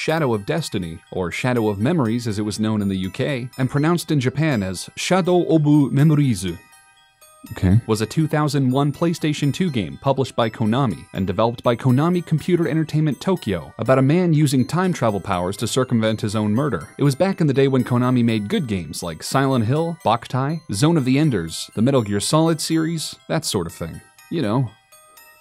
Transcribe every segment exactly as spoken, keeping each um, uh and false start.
Shadow of Destiny, or Shadow of Memories as it was known in the U K, and pronounced in Japan as Shadow Obu Memorizu. Okay. Was a two thousand one PlayStation two game published by Konami and developed by Konami Computer Entertainment Tokyo about a man using time travel powers to circumvent his own murder. It was back in the day when Konami made good games like Silent Hill, Bokutai, Zone of the Enders, the Metal Gear Solid series, that sort of thing. You know,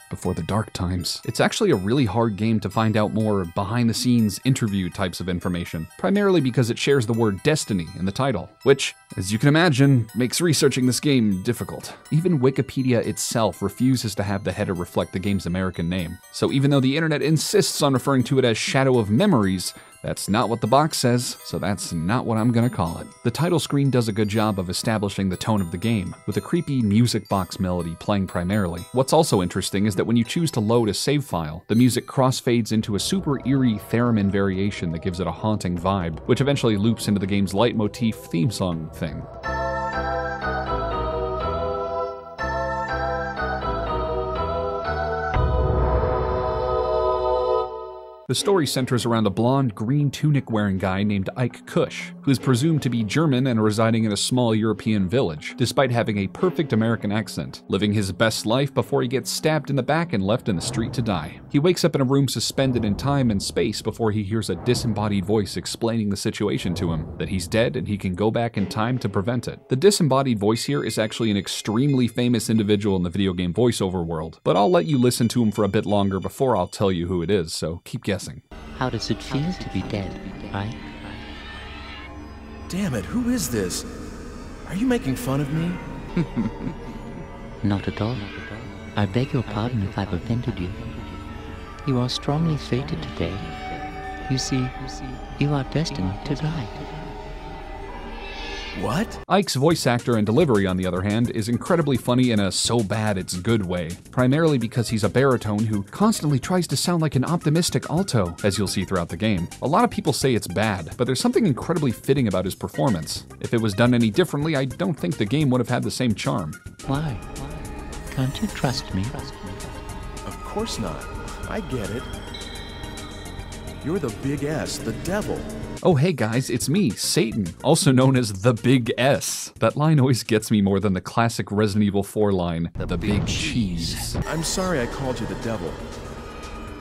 before the dark times. It's actually a really hard game to find out more behind-the-scenes interview types of information, primarily because it shares the word destiny in the title, which, as you can imagine, makes researching this game difficult. Even Wikipedia itself refuses to have the header reflect the game's American name, so even though the internet insists on referring to it as Shadow of Memories, that's not what the box says, so that's not what I'm gonna call it. The title screen does a good job of establishing the tone of the game, with a creepy music box melody playing primarily. What's also interesting is that when you choose to load a save file, the music crossfades into a super eerie theremin variation that gives it a haunting vibe, which eventually loops into the game's leitmotif theme song thing. The story centers around a blonde, green tunic-wearing guy named Eike Kusch, who is presumed to be German and residing in a small European village, despite having a perfect American accent, living his best life before he gets stabbed in the back and left in the street to die. He wakes up in a room suspended in time and space before he hears a disembodied voice explaining the situation to him, that he's dead and he can go back in time to prevent it. The disembodied voice here is actually an extremely famous individual in the video game voiceover world, but I'll let you listen to him for a bit longer before I'll tell you who it is, so keep guessing. How does it feel to be dead, Ike? Damn it, who is this? Are you making fun of me? Not at all. I beg your pardon if I've offended you. You are strongly fated today. You see, you are destined to die. What? Eike's voice actor and delivery, on the other hand, is incredibly funny in a so bad it's good way, primarily because he's a baritone who constantly tries to sound like an optimistic alto, as you'll see throughout the game. A lot of people say it's bad, but there's something incredibly fitting about his performance. If it was done any differently, I don't think the game would have had the same charm. Why? Can't you trust me? Of course not. I get it. You're the big S, the devil. Oh hey guys, it's me, Satan, also known as the Big S. That line always gets me more than the classic Resident Evil four line, the, the big, big cheese. I'm sorry I called you the devil.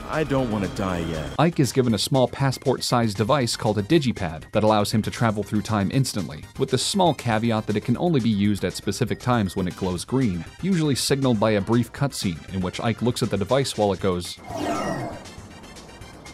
I don't want to die yet. Eike is given a small passport-sized device called a digipad that allows him to travel through time instantly, with the small caveat that it can only be used at specific times when it glows green, usually signaled by a brief cutscene in which Eike looks at the device while it goes...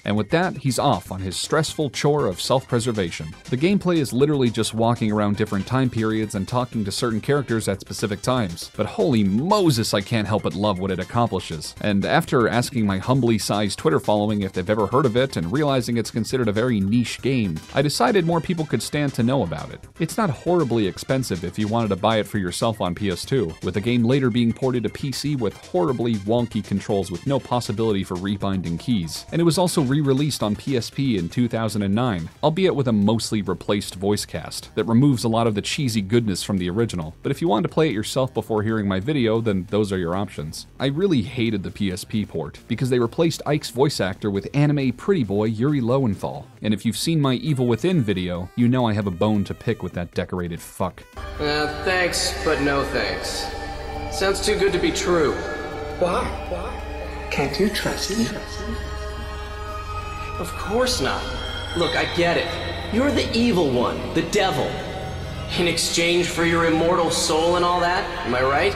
And with that, he's off on his stressful chore of self-preservation. The gameplay is literally just walking around different time periods and talking to certain characters at specific times, but holy Moses, I can't help but love what it accomplishes. And after asking my humbly sized Twitter following if they've ever heard of it and realizing it's considered a very niche game, I decided more people could stand to know about it. It's not horribly expensive if you wanted to buy it for yourself on P S two, with the game later being ported to P C with horribly wonky controls with no possibility for rebinding keys, and it was also re-released on P S P in two thousand nine, albeit with a mostly replaced voice cast that removes a lot of the cheesy goodness from the original, but if you wanted to play it yourself before hearing my video, then those are your options. I really hated the P S P port, because they replaced Eike's voice actor with anime pretty boy Yuri Lowenthal, and if you've seen my Evil Within video, you know I have a bone to pick with that decorated fuck. Uh, thanks, but no thanks. Sounds too good to be true. Why? Why? Can't you trust me? Of course not. Look, I get it. You're the evil one, the devil. In exchange for your immortal soul and all that, am I right?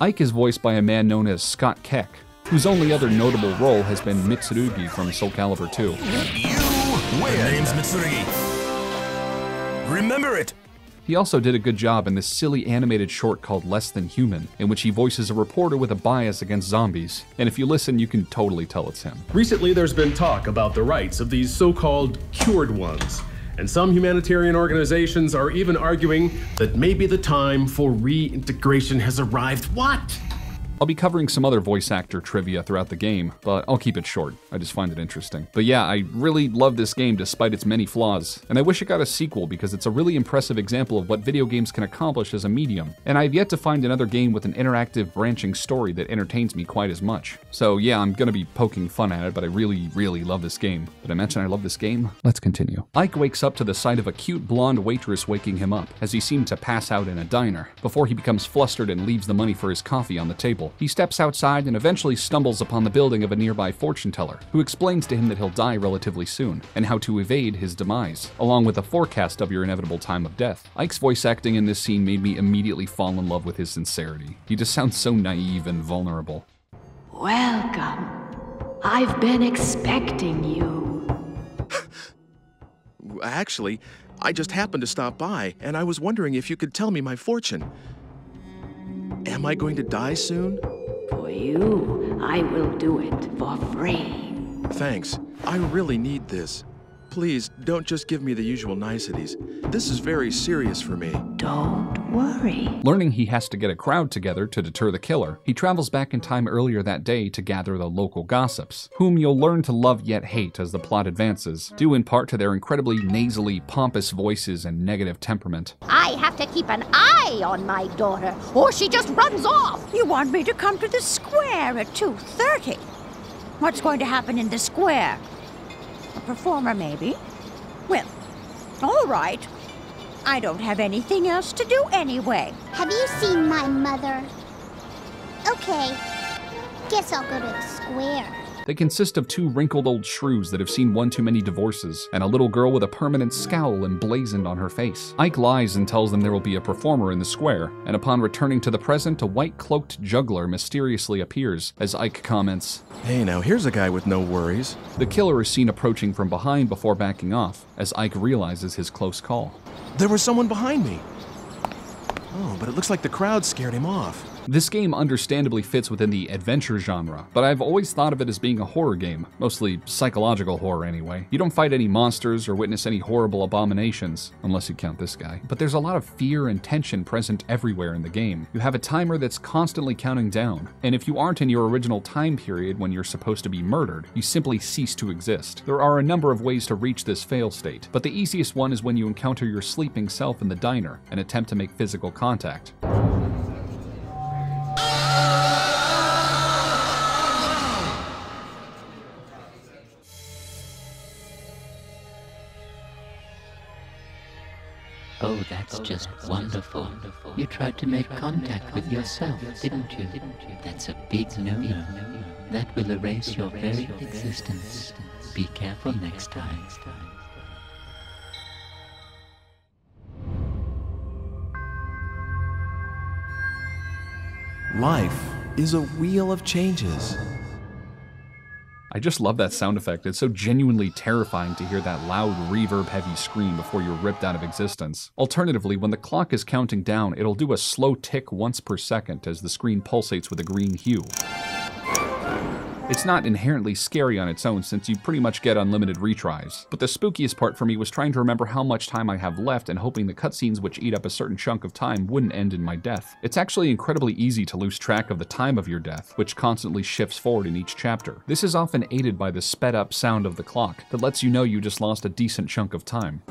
Eike is voiced by a man known as Scott Keck, whose only other notable role has been Mitsurugi from Soul Calibur two. You win! My name's Mitsurugi. Remember it! He also did a good job in this silly animated short called Less Than Human, in which he voices a reporter with a bias against zombies, and if you listen, you can totally tell it's him. Recently, there's been talk about the rights of these so-called cured ones, and some humanitarian organizations are even arguing that maybe the time for reintegration has arrived. What? I'll be covering some other voice actor trivia throughout the game, but I'll keep it short. I just find it interesting. But yeah, I really love this game despite its many flaws, and I wish it got a sequel because it's a really impressive example of what video games can accomplish as a medium, and I've yet to find another game with an interactive, branching story that entertains me quite as much. So yeah, I'm gonna be poking fun at it, but I really, really love this game. Did I mention I love this game? Let's continue. Ike wakes up to the sight of a cute blonde waitress waking him up, as he seemed to pass out in a diner, before he becomes flustered and leaves the money for his coffee on the table. He steps outside and eventually stumbles upon the building of a nearby fortune teller, who explains to him that he'll die relatively soon, and how to evade his demise, along with a forecast of your inevitable time of death. Ike's voice acting in this scene made me immediately fall in love with his sincerity. He just sounds so naive and vulnerable. Welcome. I've been expecting you. Actually, I just happened to stop by, and I was wondering if you could tell me my fortune. Am I going to die soon? For you, I will do it for free. Thanks. I really need this. Please, don't just give me the usual niceties. This is very serious for me. Don't worry. Learning he has to get a crowd together to deter the killer, he travels back in time earlier that day to gather the local gossips, whom you'll learn to love yet hate as the plot advances, due in part to their incredibly nasally, pompous voices and negative temperament. I have to keep an eye on my daughter, or she just runs off. You want me to come to the square at two thirty? What's going to happen in the square? A performer, maybe? Well, all right. I don't have anything else to do anyway. Have you seen my mother? Okay, guess I'll go to the square. They consist of two wrinkled old shrews that have seen one too many divorces, and a little girl with a permanent scowl emblazoned on her face. Ike lies and tells them there will be a performer in the square, and upon returning to the present, a white-cloaked juggler mysteriously appears, as Ike comments, "Hey, now here's a guy with no worries." The killer is seen approaching from behind before backing off, as Ike realizes his close call. There was someone behind me. Oh, but it looks like the crowd scared him off. This game understandably fits within the adventure genre, but I've always thought of it as being a horror game, mostly psychological horror anyway. You don't fight any monsters or witness any horrible abominations, unless you count this guy. But there's a lot of fear and tension present everywhere in the game. You have a timer that's constantly counting down, and if you aren't in your original time period when you're supposed to be murdered, you simply cease to exist. There are a number of ways to reach this fail state, but the easiest one is when you encounter your sleeping self in the diner and attempt to make physical contact. Oh, that's just wonderful. You tried to make contact with yourself, didn't you? That's a big no-no. That will erase your very existence. Be careful next time. Life is a wheel of changes. I just love that sound effect. It's so genuinely terrifying to hear that loud, reverb-heavy scream before you're ripped out of existence. Alternatively, when the clock is counting down, it'll do a slow tick once per second as the screen pulsates with a green hue. It's not inherently scary on its own since you pretty much get unlimited retries, but the spookiest part for me was trying to remember how much time I have left and hoping the cutscenes which eat up a certain chunk of time wouldn't end in my death. It's actually incredibly easy to lose track of the time of your death, which constantly shifts forward in each chapter. This is often aided by the sped-up sound of the clock that lets you know you just lost a decent chunk of time.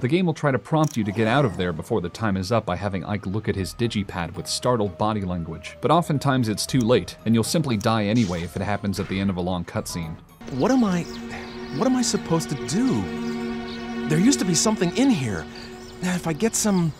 The game will try to prompt you to get out of there before the time is up by having Ike look at his digipad with startled body language, but oftentimes it's too late, and you'll simply die anyway if it happens at the end of a long cutscene. What am I... what am I supposed to do? There used to be something in here. If I get some...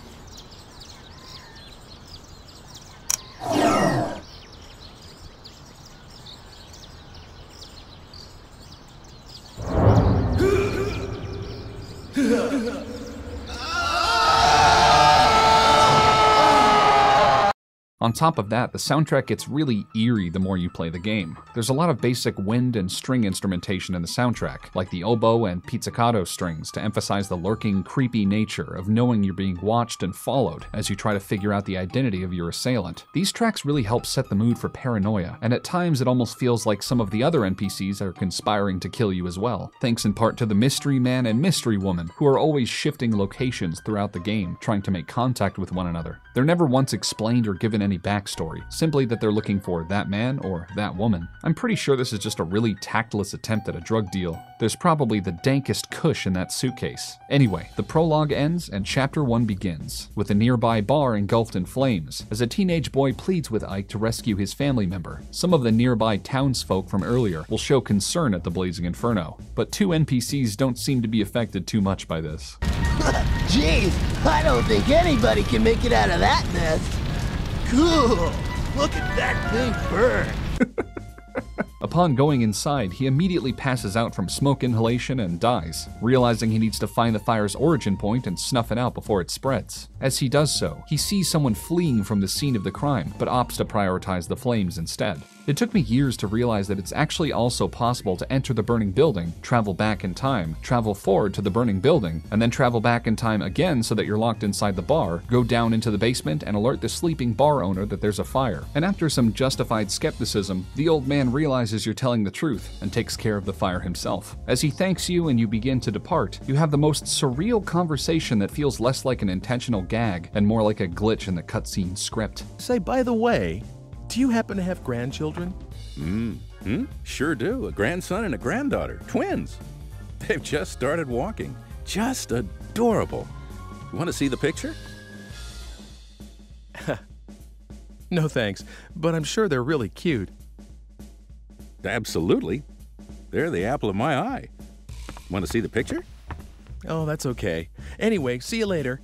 On top of that, the soundtrack gets really eerie the more you play the game. There's a lot of basic wind and string instrumentation in the soundtrack, like the oboe and pizzicato strings to emphasize the lurking, creepy nature of knowing you're being watched and followed as you try to figure out the identity of your assailant. These tracks really help set the mood for paranoia, and at times it almost feels like some of the other N P Cs are conspiring to kill you as well, thanks in part to the mystery man and mystery woman, who are always shifting locations throughout the game, trying to make contact with one another. They're never once explained or given any backstory, simply that they're looking for that man or that woman. I'm pretty sure this is just a really tactless attempt at a drug deal. There's probably the dankest Kush in that suitcase. Anyway, the prologue ends and chapter one begins, with a nearby bar engulfed in flames, as a teenage boy pleads with Eike to rescue his family member. Some of the nearby townsfolk from earlier will show concern at the blazing inferno, but two N P Cs don't seem to be affected too much by this. Jeez, I don't think anybody can make it out of that mess. Cool, look at that thing burn. Upon going inside, he immediately passes out from smoke inhalation and dies, realizing he needs to find the fire's origin point and snuff it out before it spreads. As he does so, he sees someone fleeing from the scene of the crime, but opts to prioritize the flames instead. It took me years to realize that it's actually also possible to enter the burning building, travel back in time, travel forward to the burning building, and then travel back in time again so that you're locked inside the bar, go down into the basement, and alert the sleeping bar owner that there's a fire. And after some justified skepticism, the old man realizes you're telling the truth and takes care of the fire himself. As he thanks you and you begin to depart, you have the most surreal conversation that feels less like an intentional gag and more like a glitch in the cutscene script. Say, by the way, do you happen to have grandchildren? Mm hmm, sure do. A grandson and a granddaughter. Twins. They've just started walking. Just adorable. You want to see the picture? No thanks, but I'm sure they're really cute. Absolutely. They're the apple of my eye. Want to see the picture? Oh, that's okay. Anyway, see you later.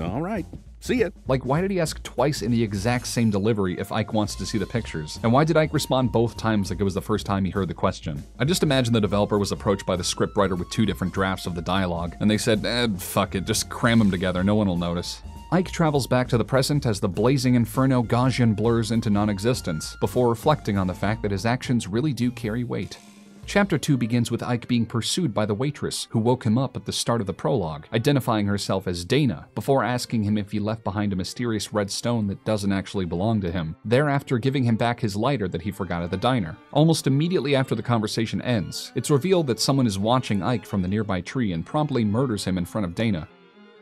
All right. See ya. Like, why did he ask twice in the exact same delivery if Eike wants to see the pictures? And why did Eike respond both times like it was the first time he heard the question? I just imagine the developer was approached by the scriptwriter with two different drafts of the dialogue, and they said, eh, fuck it, just cram them together, no one will notice. Eike travels back to the present as the blazing inferno Gaussian blurs into non-existence, before reflecting on the fact that his actions really do carry weight. Chapter two begins with Eike being pursued by the waitress, who woke him up at the start of the prologue, identifying herself as Dana, before asking him if he left behind a mysterious red stone that doesn't actually belong to him, thereafter giving him back his lighter that he forgot at the diner. Almost immediately after the conversation ends, it's revealed that someone is watching Eike from the nearby tree and promptly murders him in front of Dana.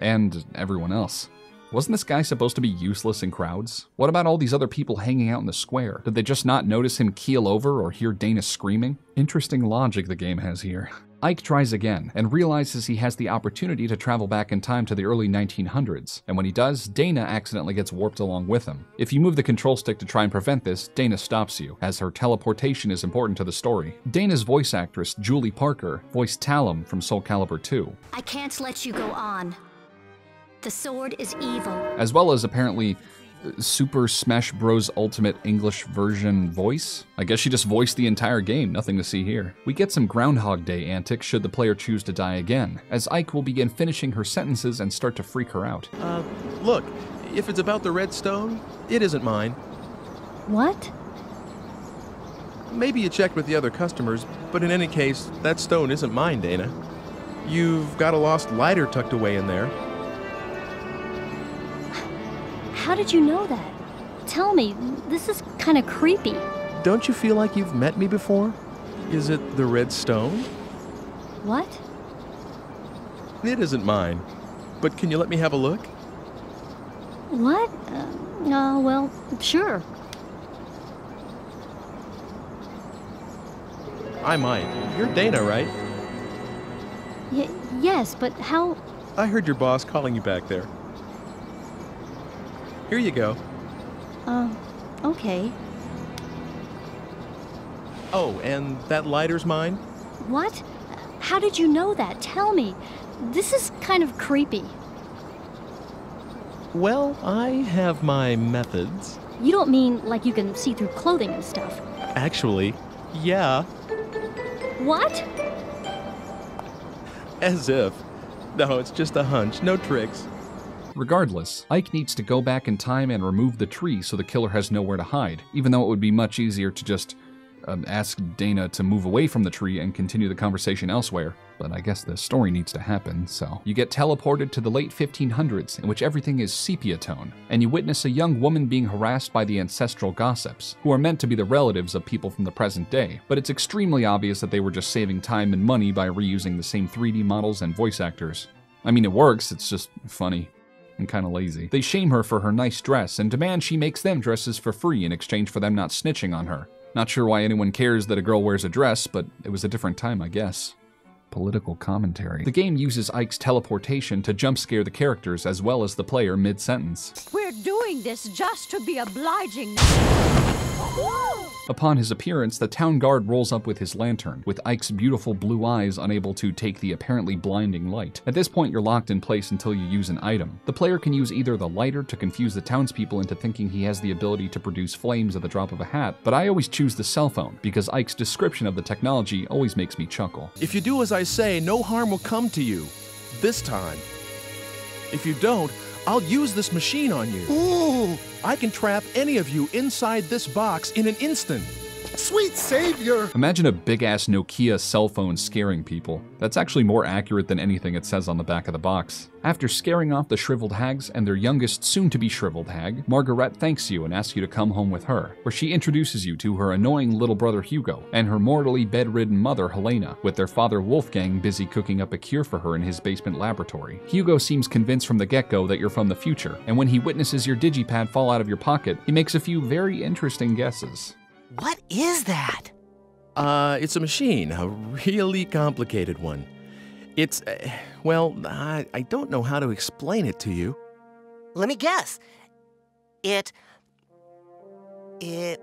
And everyone else. Wasn't this guy supposed to be useless in crowds? What about all these other people hanging out in the square? Did they just not notice him keel over or hear Dana screaming? Interesting logic the game has here. Eike tries again, and realizes he has the opportunity to travel back in time to the early nineteen hundreds, and when he does, Dana accidentally gets warped along with him. If you move the control stick to try and prevent this, Dana stops you, as her teleportation is important to the story. Dana's voice actress, Julie Parker, voiced Talim from Soul Calibur two. I can't let you go on. The sword is evil. As well as apparently Super Smash Bros Ultimate English version voice. I guess she just voiced the entire game, nothing to see here. We get some Groundhog Day antics should the player choose to die again, as Eike will begin finishing her sentences and start to freak her out. Uh, look, if it's about the red stone, it isn't mine. What? Maybe you checked with the other customers, but in any case, that stone isn't mine, Dana. You've got a lost lighter tucked away in there. How did you know that? Tell me, this is kind of creepy. Don't you feel like you've met me before? Is it the red stone? What? It isn't mine, but can you let me have a look? What? Uh, uh, well, sure. I might. You're Dana, right? Y yes, but how? I heard your boss calling you back there. Here you go. Um, uh, okay. Oh, and that lighter's mine? What? How did you know that? Tell me. This is kind of creepy. Well, I have my methods. You don't mean like you can see through clothing and stuff? Actually, yeah. What? As if. No, it's just a hunch. No tricks. Regardless, Eike needs to go back in time and remove the tree so the killer has nowhere to hide, even though it would be much easier to just um, ask Dana to move away from the tree and continue the conversation elsewhere. But I guess the story needs to happen, so. You get teleported to the late fifteen hundreds, in which everything is sepia tone, and you witness a young woman being harassed by the ancestral gossips, who are meant to be the relatives of people from the present day, but it's extremely obvious that they were just saving time and money by reusing the same three D models and voice actors. I mean, it works, it's just funny and kind of lazy. They shame her for her nice dress and demand she makes them dresses for free in exchange for them not snitching on her. Not sure why anyone cares that a girl wears a dress, but it was a different time, I guess. Political commentary. The game uses Eike's teleportation to jump scare the characters as well as the player mid-sentence. We're doing this just to be obliging. Upon his appearance, the town guard rolls up with his lantern, with Eike's beautiful blue eyes unable to take the apparently blinding light. At this point, you're locked in place until you use an item. The player can use either the lighter to confuse the townspeople into thinking he has the ability to produce flames at the drop of a hat, but I always choose the cell phone, because Eike's description of the technology always makes me chuckle. If you do as I say, no harm will come to you. This time. If you don't, I'll use this machine on you. Ooh! I can trap any of you inside this box in an instant. Sweet savior! Imagine a big-ass Nokia cell phone scaring people. That's actually more accurate than anything it says on the back of the box. After scaring off the shriveled hags and their youngest soon-to-be-shriveled hag, Margarete thanks you and asks you to come home with her, where she introduces you to her annoying little brother Hugo and her mortally bedridden mother Helena, with their father Wolfgang busy cooking up a cure for her in his basement laboratory. Hugo seems convinced from the get-go that you're from the future, and when he witnesses your digipad fall out of your pocket, he makes a few very interesting guesses. What is that? Uh, it's a machine, a really complicated one. It's, uh, well, I, I don't know how to explain it to you. Let me guess. It, it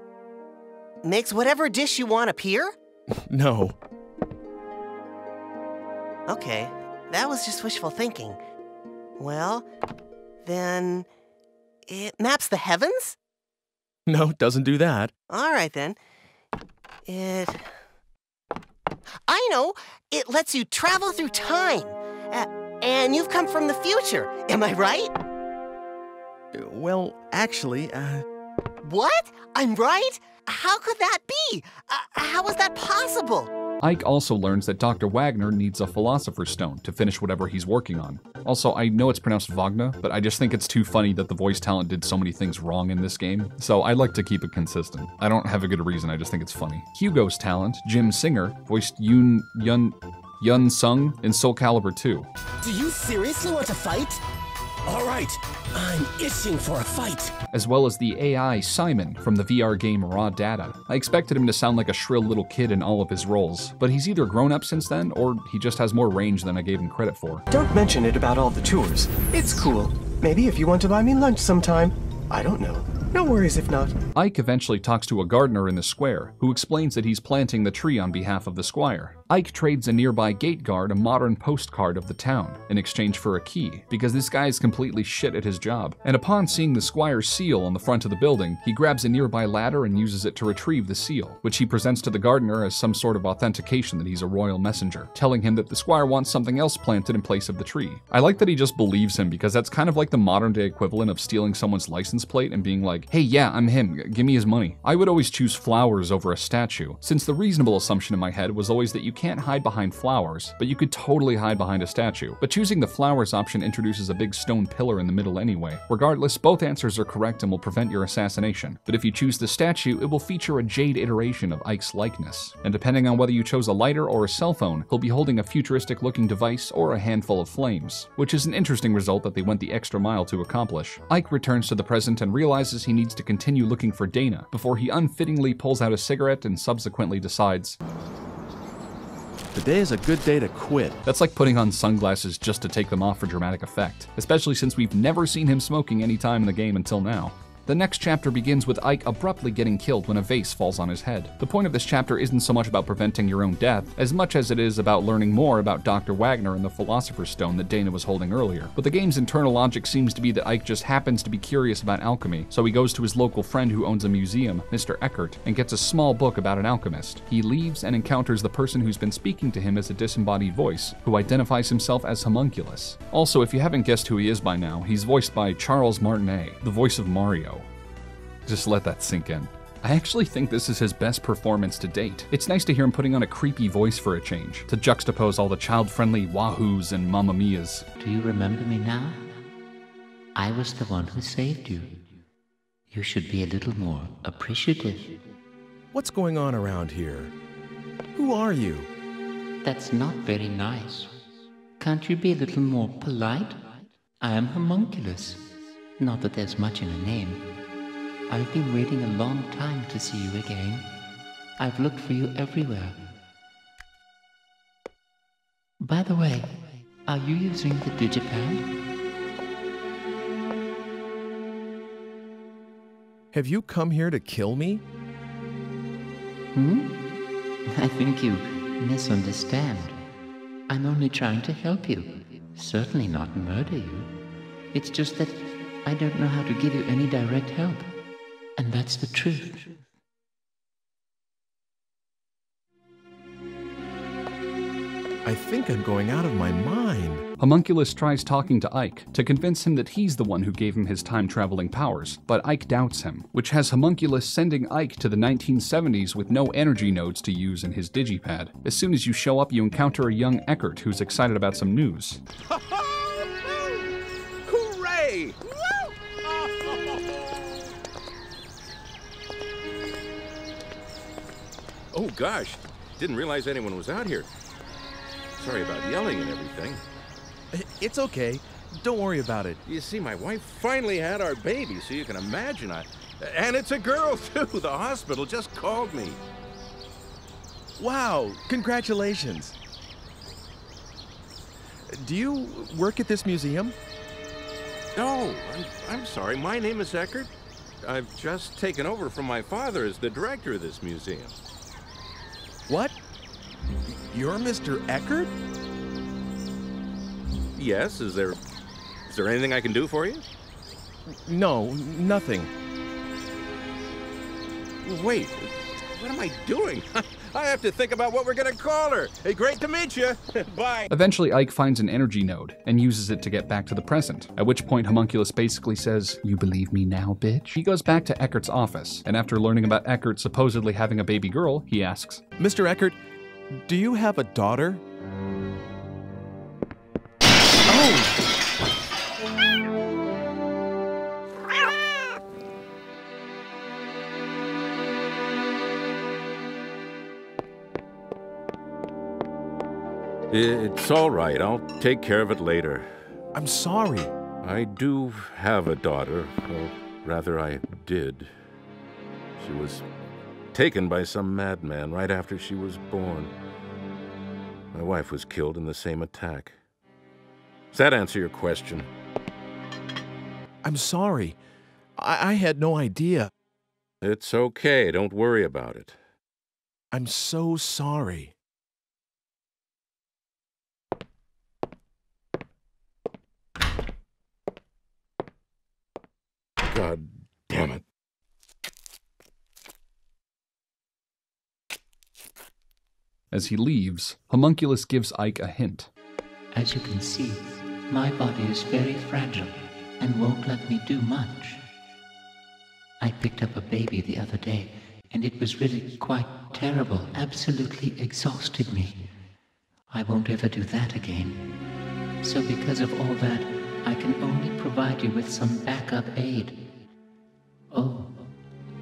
makes whatever dish you want appear? No. Okay, that was just wishful thinking. Well, then it maps the heavens? No, doesn't do that. All right, then. It... I know! It lets you travel through time! Uh, and you've come from the future, am I right? Well, actually, uh... What? I'm right? How could that be? Uh, how is that possible? Eike also learns that Doctor Wagner needs a Philosopher's Stone to finish whatever he's working on. Also, I know it's pronounced Wagner, but I just think it's too funny that the voice talent did so many things wrong in this game, so I like to keep it consistent. I don't have a good reason, I just think it's funny. Hugo's talent, Jim Singer, voiced Yun Yun Yun Sung in Soul Calibur two. Do you seriously want to fight? All right, I'm itching for a fight. As well as the A I Simon from the V R game Raw Data. I expected him to sound like a shrill little kid in all of his roles, but he's either grown up since then or he just has more range than I gave him credit for. Don't mention it about all the tours. It's cool. Maybe if you want to buy me lunch sometime. I don't know. No worries if not. Eike eventually talks to a gardener in the square, who explains that he's planting the tree on behalf of the squire. Eike trades a nearby gate guard a modern postcard of the town, in exchange for a key, because this guy is completely shit at his job. And upon seeing the squire's seal on the front of the building, he grabs a nearby ladder and uses it to retrieve the seal, which he presents to the gardener as some sort of authentication that he's a royal messenger, telling him that the squire wants something else planted in place of the tree. I like that he just believes him, because that's kind of like the modern day equivalent of stealing someone's license plate and being like, hey, yeah, I'm him, give me his money. I would always choose flowers over a statue, since the reasonable assumption in my head was always that you can't hide behind flowers, but you could totally hide behind a statue. But choosing the flowers option introduces a big stone pillar in the middle anyway. Regardless, both answers are correct and will prevent your assassination. But if you choose the statue, it will feature a jade iteration of Eike's likeness. And depending on whether you chose a lighter or a cell phone, he'll be holding a futuristic-looking device or a handful of flames, which is an interesting result that they went the extra mile to accomplish. Eike returns to the present and realizes he needs to continue looking for Dana before he unfittingly pulls out a cigarette and subsequently decides, today is a good day to quit. That's like putting on sunglasses just to take them off for dramatic effect, especially since we've never seen him smoking any time in the game until now. The next chapter begins with Eike abruptly getting killed when a vase falls on his head. The point of this chapter isn't so much about preventing your own death, as much as it is about learning more about Doctor Wagner and the Philosopher's Stone that Dana was holding earlier. But the game's internal logic seems to be that Eike just happens to be curious about alchemy, so he goes to his local friend who owns a museum, Mister Eckart, and gets a small book about an alchemist. He leaves and encounters the person who's been speaking to him as a disembodied voice, who identifies himself as Homunculus. Also, if you haven't guessed who he is by now, he's voiced by Charles Martinet, the voice of Mario. Just let that sink in. I actually think this is his best performance to date. It's nice to hear him putting on a creepy voice for a change, to juxtapose all the child-friendly wahoos and mamma mias. Do you remember me now? I was the one who saved you. You should be a little more appreciative. What's going on around here? Who are you? That's not very nice. Can't you be a little more polite? I am Homunculus. Not that there's much in a name. I've been waiting a long time to see you again. I've looked for you everywhere. By the way, are you using the digipad? Have you come here to kill me? Hmm? I think you misunderstand. I'm only trying to help you. Certainly not murder you. It's just that I don't know how to give you any direct help. And that's the truth. I think I'm going out of my mind. Homunculus tries talking to Eike to convince him that he's the one who gave him his time-traveling powers, but Eike doubts him, which has Homunculus sending Eike to the nineteen seventies with no energy nodes to use in his digipad. As soon as you show up, you encounter a young Eckart who's excited about some news. Hooray! Oh gosh, didn't realize anyone was out here. Sorry about yelling and everything. It's okay, don't worry about it. You see, my wife finally had our baby, so you can imagine I... And it's a girl too, the hospital just called me. Wow, congratulations. Do you work at this museum? No, I'm, I'm sorry, my name is Eckart. I've just taken over from my father as the director of this museum. What? You're Mister Eckart? Yes, is there... is there anything I can do for you? No, nothing. Wait, what am I doing? I have to think about what we're gonna call her. Hey, great to meet you. Bye. Eventually, Eike finds an energy node and uses it to get back to the present, at which point Homunculus basically says, "You believe me now, bitch?" He goes back to Eckart's office, and after learning about Eckart supposedly having a baby girl, he asks, "Mister Eckart, do you have a daughter?" Oh! It's all right. I'll take care of it later. I'm sorry. I do have a daughter, or rather I did. She was taken by some madman right after she was born. My wife was killed in the same attack. Does that answer your question? I'm sorry. I, I had no idea. It's okay. Don't worry about it. I'm so sorry. God damn it. As he leaves, Homunculus gives Eike a hint. As you can see, my body is very fragile and won't let me do much. I picked up a baby the other day, and it was really quite terrible, absolutely exhausted me. I won't ever do that again. So because of all that, I can only provide you with some backup aid. Oh,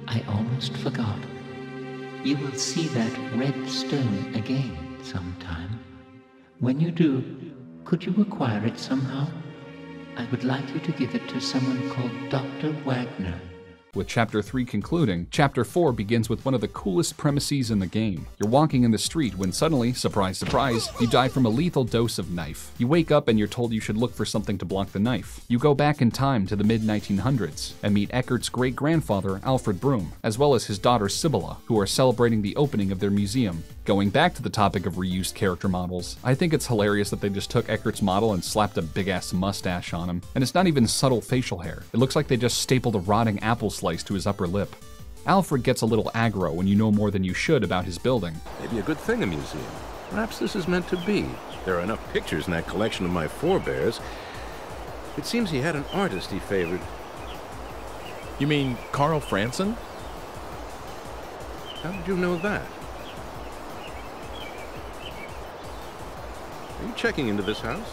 I almost forgot. You will see that red stone again sometime. When you do, could you acquire it somehow? I would like you to give it to someone called Doctor Wagner. with Chapter three concluding, Chapter four begins with one of the coolest premises in the game. You're walking in the street when suddenly, surprise, surprise, you die from a lethal dose of knife. You wake up and you're told you should look for something to block the knife. You go back in time to the mid nineteen hundreds and meet Eckart's great-grandfather, Alfred Broom, as well as his daughter, Sibylla, who are celebrating the opening of their museum. Going back to the topic of reused character models, I think it's hilarious that they just took Eckart's model and slapped a big-ass mustache on him. And it's not even subtle facial hair. It looks like they just stapled a rotting apple slice to his upper lip. Alfred gets a little aggro when you know more than you should about his building. Maybe a good thing a museum. Perhaps this is meant to be. There are enough pictures in that collection of my forebears. It seems he had an artist he favored. You mean Carl Franson? How did you know that? Are you checking into this house?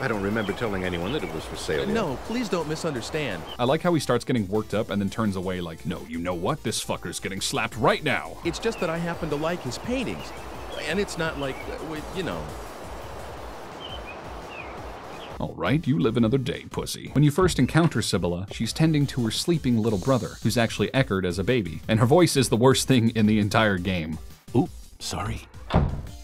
I don't remember telling anyone that it was for sale. No, please don't misunderstand. I like how he starts getting worked up and then turns away like, no, you know what? This fucker's getting slapped right now. It's just that I happen to like his paintings. And it's not like, you know... All right, you live another day, pussy. When you first encounter Sibylla, she's tending to her sleeping little brother, who's actually Eckart as a baby, and her voice is the worst thing in the entire game. Oop, sorry.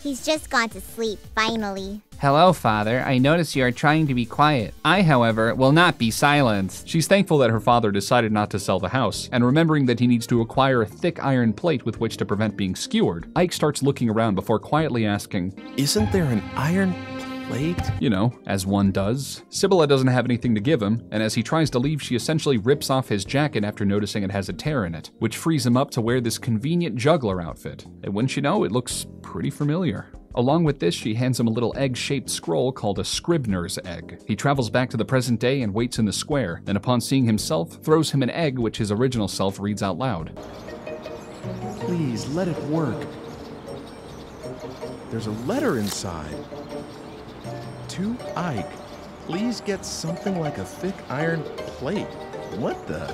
He's just gone to sleep, finally. Hello, father. I notice you are trying to be quiet. I, however, will not be silenced. She's thankful that her father decided not to sell the house, and remembering that he needs to acquire a thick iron plate with which to prevent being skewered, Ike starts looking around before quietly asking, isn't there an iron plate? Late. You know, as one does. Sibylla doesn't have anything to give him, and as he tries to leave, she essentially rips off his jacket after noticing it has a tear in it, which frees him up to wear this convenient juggler outfit. And wouldn't you know, it looks pretty familiar. Along with this, she hands him a little egg-shaped scroll called a Scribner's Egg. He travels back to the present day and waits in the square, and upon seeing himself, throws him an egg which his original self reads out loud. Please, let it work. There's a letter inside. To Ike, please get something like a thick iron plate. What the?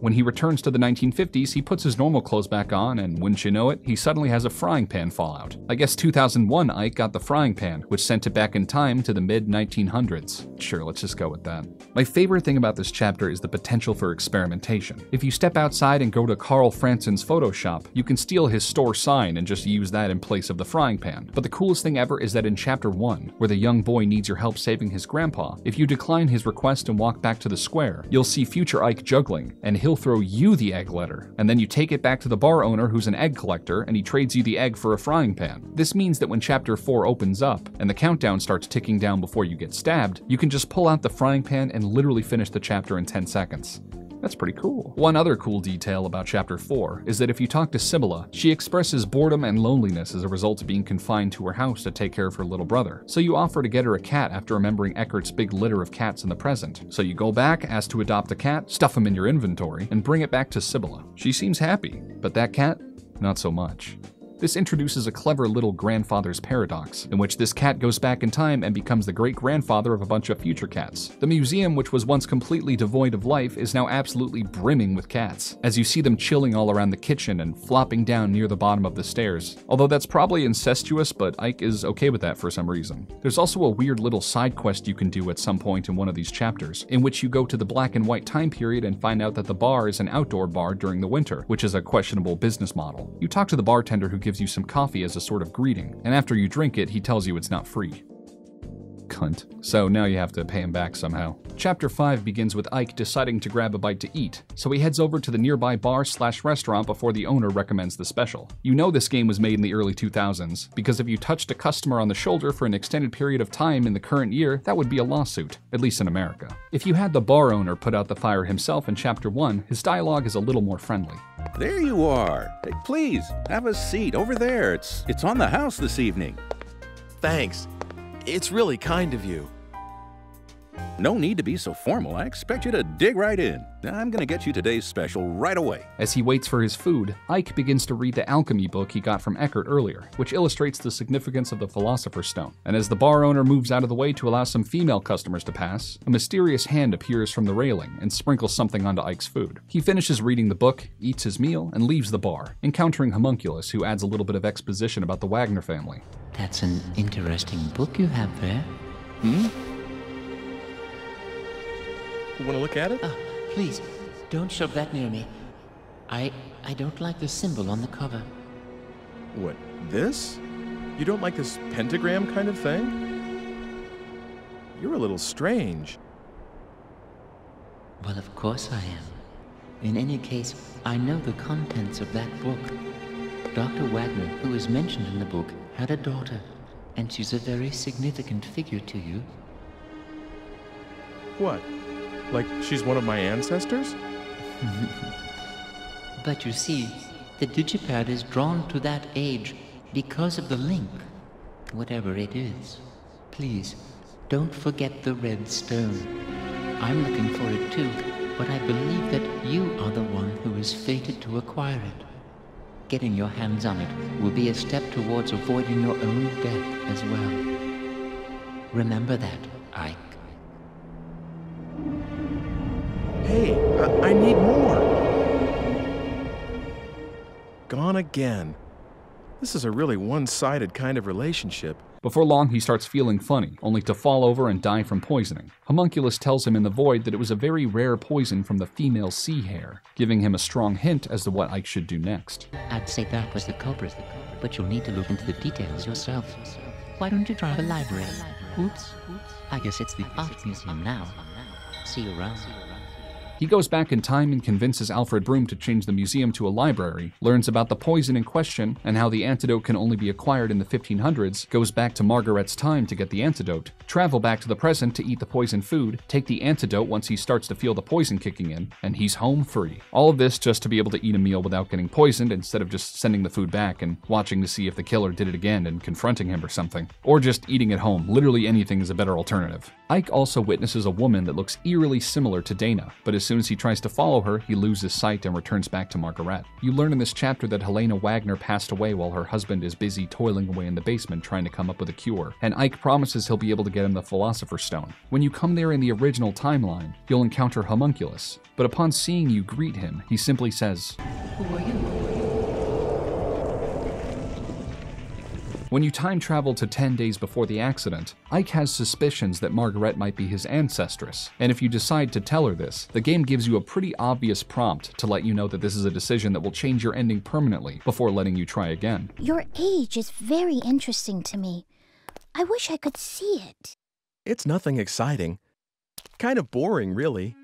When he returns to the nineteen fifties, he puts his normal clothes back on, and wouldn't you know it, he suddenly has a frying pan fall out. I guess two thousand one Ike got the frying pan, which sent it back in time to the mid nineteen hundreds. Sure, let's just go with that. My favorite thing about this chapter is the potential for experimentation. If you step outside and go to Carl Franson's Photoshop, you can steal his store sign and just use that in place of the frying pan. But the coolest thing ever is that in chapter one, where the young boy needs your help saving his grandpa, if you decline his request and walk back to the square, you'll see future Ike juggling, and he'll he'll throw you the egg letter, and then you take it back to the bar owner who's an egg collector, and he trades you the egg for a frying pan. This means that when chapter four opens up, and the countdown starts ticking down before you get stabbed, you can just pull out the frying pan and literally finish the chapter in ten seconds. That's pretty cool. One other cool detail about chapter four is that if you talk to Sibylla, she expresses boredom and loneliness as a result of being confined to her house to take care of her little brother. So you offer to get her a cat after remembering Eckart's big litter of cats in the present. So you go back, ask to adopt a cat, stuff him in your inventory, and bring it back to Sibylla. She seems happy, but that cat, not so much. This introduces a clever little grandfather's paradox, in which this cat goes back in time and becomes the great-grandfather of a bunch of future cats. The museum, which was once completely devoid of life, is now absolutely brimming with cats, as you see them chilling all around the kitchen and flopping down near the bottom of the stairs. Although that's probably incestuous, but Ike is okay with that for some reason. There's also a weird little side quest you can do at some point in one of these chapters, in which you go to the black and white time period and find out that the bar is an outdoor bar during the winter, which is a questionable business model. You talk to the bartender who gives you some coffee as a sort of greeting, and after you drink it, he tells you it's not free. Cunt. So now you have to pay him back somehow. Chapter five begins with Ike deciding to grab a bite to eat, so he heads over to the nearby bar slash restaurant before the owner recommends the special. You know this game was made in the early two thousands, because if you touched a customer on the shoulder for an extended period of time in the current year, that would be a lawsuit, at least in America. If you had the bar owner put out the fire himself in chapter one, his dialogue is a little more friendly. There you are. Hey, please, have a seat over there. It's, it's on the house this evening. Thanks. It's really kind of you. No need to be so formal. I expect you to dig right in. I'm gonna get you today's special right away. As he waits for his food, Eike begins to read the alchemy book he got from Eckart earlier, which illustrates the significance of the Philosopher's Stone. And as the bar owner moves out of the way to allow some female customers to pass, a mysterious hand appears from the railing and sprinkles something onto Ike's food. He finishes reading the book, eats his meal, and leaves the bar, encountering Homunculus, who adds a little bit of exposition about the Wagner family. That's an interesting book you have there. Hmm? You want to look at it? Uh, please, don't shove that near me. I I don't like the symbol on the cover. What, this? You don't like this pentagram kind of thing? You're a little strange. Well, of course I am. In any case, I know the contents of that book. Doctor Wagner, who is mentioned in the book, had a daughter, and she's a very significant figure to you. What? Like she's one of my ancestors? But you see, the digipad is drawn to that age because of the link, whatever it is. Please, don't forget the red stone. I'm looking for it too, but I believe that you are the one who is fated to acquire it. Getting your hands on it will be a step towards avoiding your own death as well. Remember that, Eike. Hey, I, I need more. Gone again. This is a really one-sided kind of relationship. Before long, he starts feeling funny, only to fall over and die from poisoning. Homunculus tells him in the void that it was a very rare poison from the female sea hare, giving him a strong hint as to what Eike should do next. I'd say that was the culprit, but you'll need to look into the details yourself. Why don't you try the library? Oops. I guess it's the art museum now. See you around. He goes back in time and convinces Alfred Broom to change the museum to a library, learns about the poison in question and how the antidote can only be acquired in the fifteen hundreds, goes back to Margaret's time to get the antidote, travel back to the present to eat the poison food, take the antidote once he starts to feel the poison kicking in, and he's home free. All of this just to be able to eat a meal without getting poisoned instead of just sending the food back and watching to see if the killer did it again and confronting him or something. Or just eating at home. Literally anything is a better alternative. Eike also witnesses a woman that looks eerily similar to Dana, but is As soon as he tries to follow her, he loses sight and returns back to Margarete. You learn in this chapter that Helena Wagner passed away while her husband is busy toiling away in the basement trying to come up with a cure, and Eike promises he'll be able to get him the Philosopher's Stone. When you come there in the original timeline, you'll encounter Homunculus, but upon seeing you greet him, he simply says, "Who are you?" When you time travel to ten days before the accident, Eike has suspicions that Margarete might be his ancestress, and if you decide to tell her this, the game gives you a pretty obvious prompt to let you know that this is a decision that will change your ending permanently before letting you try again. Your age is very interesting to me. I wish I could see it. It's nothing exciting. Kind of boring, really.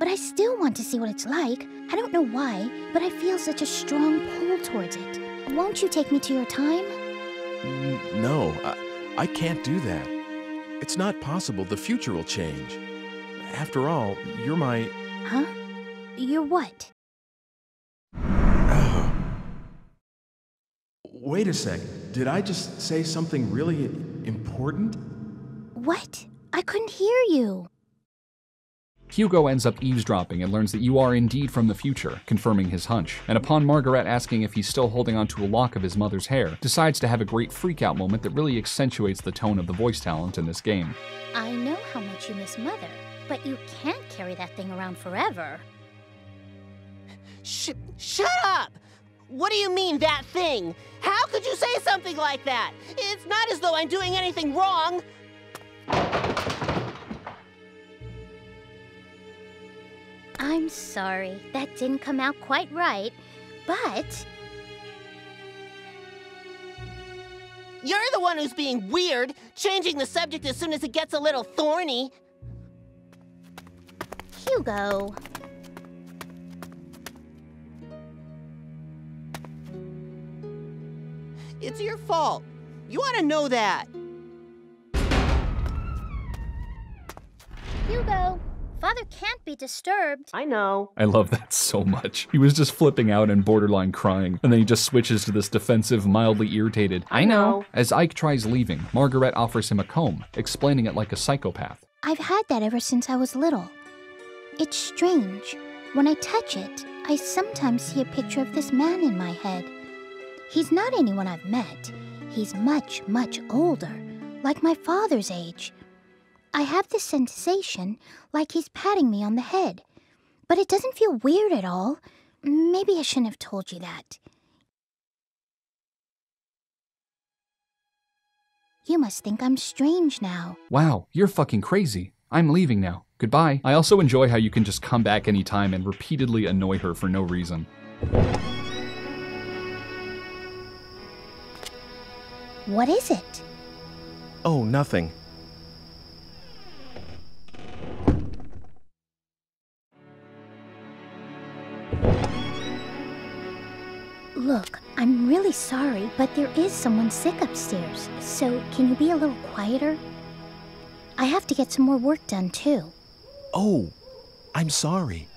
But I still want to see what it's like. I don't know why, but I feel such a strong pull towards it. Won't you take me to your time? No, I, I can't do that. It's not possible. The future will change. After all, you're my... Huh? You're what? Oh. Wait a sec. Did I just say something really important? What? I couldn't hear you. Hugo ends up eavesdropping and learns that you are indeed from the future, confirming his hunch, and upon Margarete asking if he's still holding onto a lock of his mother's hair, decides to have a great freakout moment that really accentuates the tone of the voice talent in this game. I know how much you miss Mother, but you can't carry that thing around forever. Sh- shut up! What do you mean, that thing? How could you say something like that? It's not as though I'm doing anything wrong! I'm sorry, that didn't come out quite right, but... You're the one who's being weird, changing the subject as soon as it gets a little thorny. Hugo. It's your fault. You ought to know that. Hugo. Father can't be disturbed. I know. I love that so much. He was just flipping out and borderline crying, and then he just switches to this defensive, mildly irritated, I know. As Eike tries leaving, Margarete offers him a comb, explaining it like a psychopath. I've had that ever since I was little. It's strange. When I touch it, I sometimes see a picture of this man in my head. He's not anyone I've met. He's much, much older, like my father's age. I have this sensation like he's patting me on the head. But it doesn't feel weird at all. Maybe I shouldn't have told you that. You must think I'm strange now. Wow, you're fucking crazy. I'm leaving now. Goodbye. I also enjoy how you can just come back anytime and repeatedly annoy her for no reason. What is it? Oh, nothing. Look, I'm really sorry, but there is someone sick upstairs, so can you be a little quieter? I have to get some more work done, too. Oh, I'm sorry.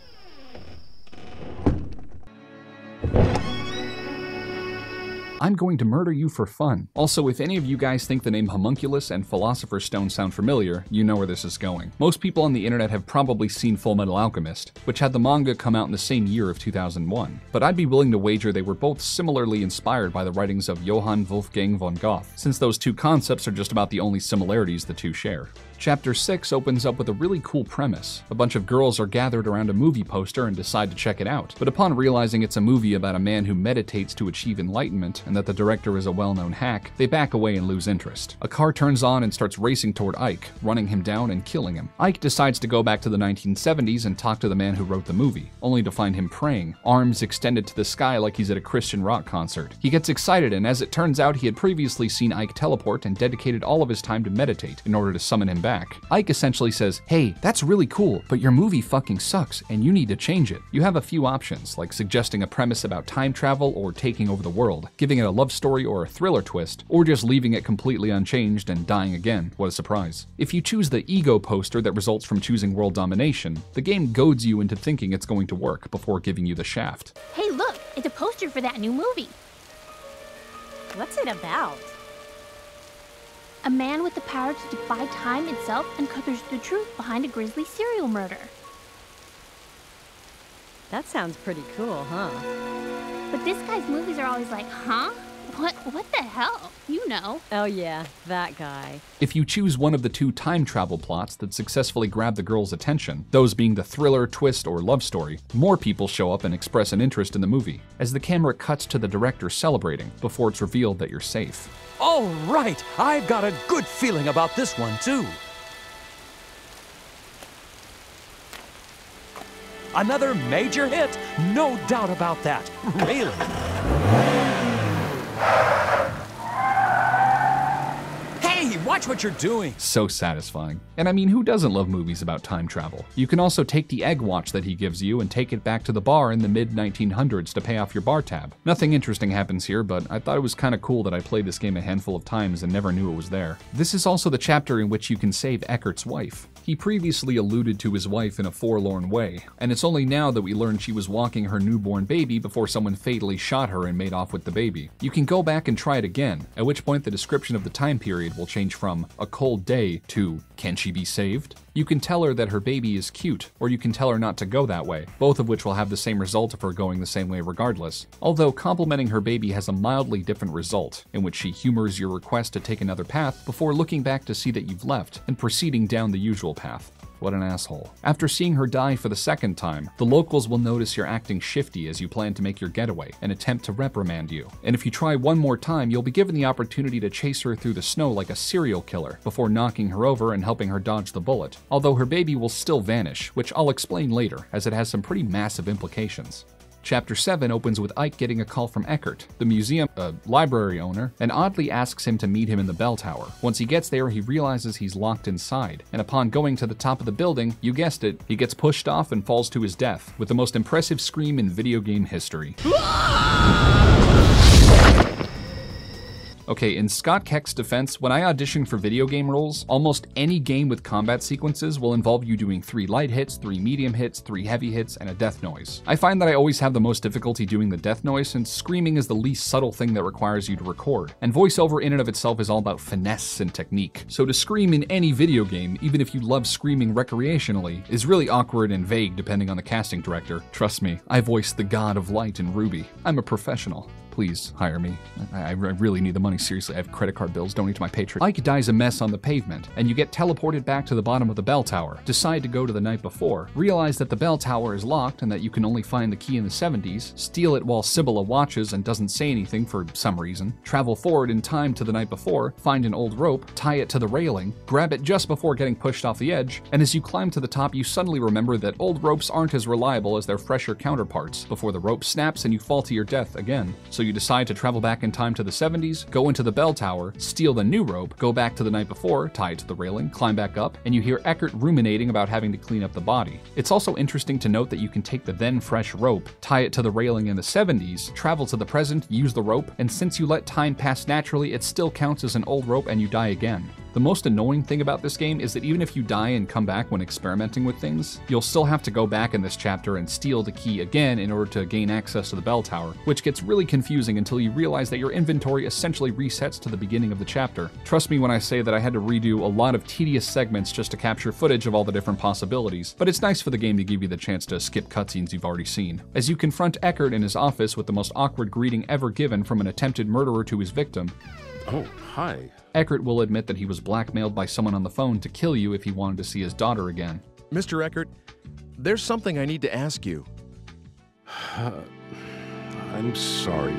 I'm going to murder you for fun. Also, if any of you guys think the name Homunculus and Philosopher's Stone sound familiar, you know where this is going. Most people on the internet have probably seen Fullmetal Alchemist, which had the manga come out in the same year of two thousand one, but I'd be willing to wager they were both similarly inspired by the writings of Johann Wolfgang von Goethe, since those two concepts are just about the only similarities the two share. Chapter six opens up with a really cool premise. A bunch of girls are gathered around a movie poster and decide to check it out, but upon realizing it's a movie about a man who meditates to achieve enlightenment and that the director is a well-known hack, they back away and lose interest. A car turns on and starts racing toward Ike, running him down and killing him. Ike decides to go back to the nineteen seventies and talk to the man who wrote the movie, only to find him praying, arms extended to the sky like he's at a Christian rock concert. He gets excited, and as it turns out, he had previously seen Ike teleport and dedicated all of his time to meditate in order to summon him back. Ike essentially says, "Hey, that's really cool, but your movie fucking sucks and you need to change it." You have a few options, like suggesting a premise about time travel or taking over the world, giving it a love story or a thriller twist, or just leaving it completely unchanged and dying again. What a surprise. If you choose the ego poster that results from choosing world domination, the game goads you into thinking it's going to work before giving you the shaft. Hey look, it's a poster for that new movie. What's it about? A man with the power to defy time itself uncovers the truth behind a grisly serial murder. That sounds pretty cool, huh? But this guy's movies are always like, huh? What, what the hell? You know. Oh yeah, that guy. If you choose one of the two time travel plots that successfully grab the girl's attention, those being the thriller, twist, or love story, more people show up and express an interest in the movie, as the camera cuts to the director celebrating before it's revealed that you're safe. All right, I've got a good feeling about this one too. Another major hit, no doubt about that, really. Hey, watch what you're doing! So satisfying. And I mean, who doesn't love movies about time travel? You can also take the egg watch that he gives you and take it back to the bar in the mid nineteen hundreds to pay off your bar tab. Nothing interesting happens here, but I thought it was kinda cool that I played this game a handful of times and never knew it was there. This is also the chapter in which you can save Eckart's wife. He previously alluded to his wife in a forlorn way, and it's only now that we learn she was walking her newborn baby before someone fatally shot her and made off with the baby. You can go back and try it again, at which point the description of the time period will change from a cold day to can she be saved? You can tell her that her baby is cute, or you can tell her not to go that way, both of which will have the same result of her going the same way regardless, although complimenting her baby has a mildly different result, in which she humors your request to take another path before looking back to see that you've left and proceeding down the usual path. What an asshole. After seeing her die for the second time, the locals will notice you're acting shifty as you plan to make your getaway and attempt to reprimand you. And if you try one more time, you'll be given the opportunity to chase her through the snow like a serial killer before knocking her over and helping her dodge the bullet, although her baby will still vanish, which I'll explain later as it has some pretty massive implications. Chapter seven opens with Ike getting a call from Eckart, the museum uh, library owner, and oddly asks him to meet him in the bell tower. Once he gets there, he realizes he's locked inside, and upon going to the top of the building, you guessed it, he gets pushed off and falls to his death with the most impressive scream in video game history. Okay, in Scott Keck's defense, when I audition for video game roles, almost any game with combat sequences will involve you doing three light hits, three medium hits, three heavy hits, and a death noise. I find that I always have the most difficulty doing the death noise since screaming is the least subtle thing that requires you to record, and voiceover in and of itself is all about finesse and technique. So to scream in any video game, even if you love screaming recreationally, is really awkward and vague depending on the casting director. Trust me, I voiced the God of Light in Ruby. I'm a professional. Please hire me. I, I really need the money, seriously. I have credit card bills, donate to my Patreon. Ike dies a mess on the pavement, and you get teleported back to the bottom of the bell tower. Decide to go to the night before, realize that the bell tower is locked and that you can only find the key in the seventies, steal it while Sibylla watches and doesn't say anything for some reason, travel forward in time to the night before, find an old rope, tie it to the railing, grab it just before getting pushed off the edge, and as you climb to the top, you suddenly remember that old ropes aren't as reliable as their fresher counterparts before the rope snaps and you fall to your death again. So you decide to travel back in time to the seventies, go into the bell tower, steal the new rope, go back to the night before, tie it to the railing, climb back up, and you hear Eckart ruminating about having to clean up the body. It's also interesting to note that you can take the then fresh rope, tie it to the railing in the seventies, travel to the present, use the rope, and since you let time pass naturally, it still counts as an old rope and you die again. The most annoying thing about this game is that even if you die and come back when experimenting with things, you'll still have to go back in this chapter and steal the key again in order to gain access to the bell tower, which gets really confusing until you realize that your inventory essentially resets to the beginning of the chapter. Trust me when I say that I had to redo a lot of tedious segments just to capture footage of all the different possibilities, but it's nice for the game to give you the chance to skip cutscenes you've already seen. As you confront Eckart in his office with the most awkward greeting ever given from an attempted murderer to his victim, "Oh, hi." Eckart will admit that he was blackmailed by someone on the phone to kill you if he wanted to see his daughter again. "Mister Eckart, there's something I need to ask you." Uh, I'm sorry.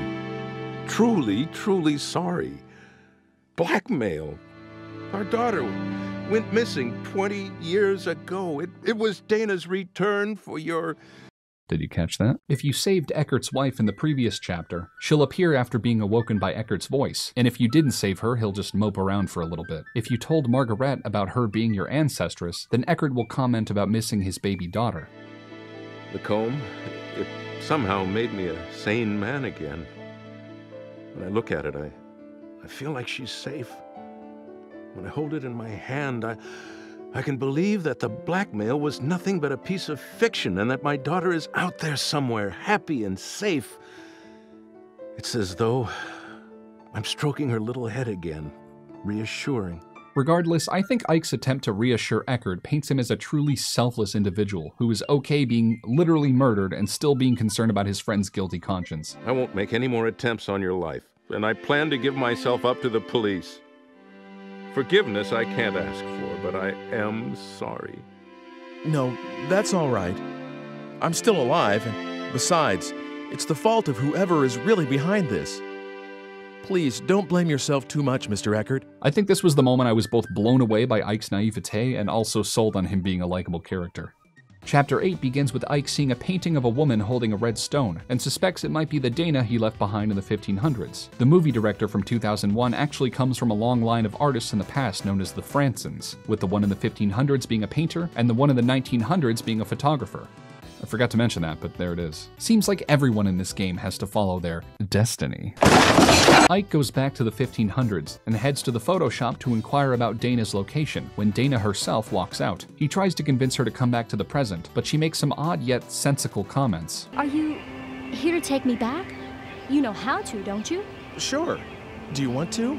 Truly, truly sorry. Blackmail? Our daughter went missing twenty years ago. It, it was Dana's return for your... Did you catch that? If you saved Eckart's wife in the previous chapter, she'll appear after being awoken by Eckart's voice, and if you didn't save her, he'll just mope around for a little bit. If you told Margarete about her being your ancestress, then Eckart will comment about missing his baby daughter. "The comb, it somehow made me a sane man again. When I look at it, I, I feel like she's safe. When I hold it in my hand, I... I can believe that the blackmail was nothing but a piece of fiction and that my daughter is out there somewhere, happy and safe. It's as though I'm stroking her little head again, reassuring." Regardless, I think Ike's attempt to reassure Eckart paints him as a truly selfless individual who is okay being literally murdered and still being concerned about his friend's guilty conscience. "I won't make any more attempts on your life, and I plan to give myself up to the police. Forgiveness I can't ask for, but I am sorry." "No, that's all right. I'm still alive, and besides, it's the fault of whoever is really behind this. Please, don't blame yourself too much, Mister Eckart." I think this was the moment I was both blown away by Ike's naivete and also sold on him being a likable character. Chapter eight begins with Ike seeing a painting of a woman holding a red stone, and suspects it might be the Dana he left behind in the fifteen hundreds. The movie director from two thousand one actually comes from a long line of artists in the past known as the Fransons, with the one in the fifteen hundreds being a painter, and the one in the nineteen hundreds being a photographer. I forgot to mention that, but there it is. Seems like everyone in this game has to follow their destiny. Ike goes back to the fifteen hundreds and heads to the Photoshop to inquire about Dana's location when Dana herself walks out. He tries to convince her to come back to the present, but she makes some odd yet sensical comments. "Are you here to take me back? You know how to, don't you?" "Sure. Do you want to?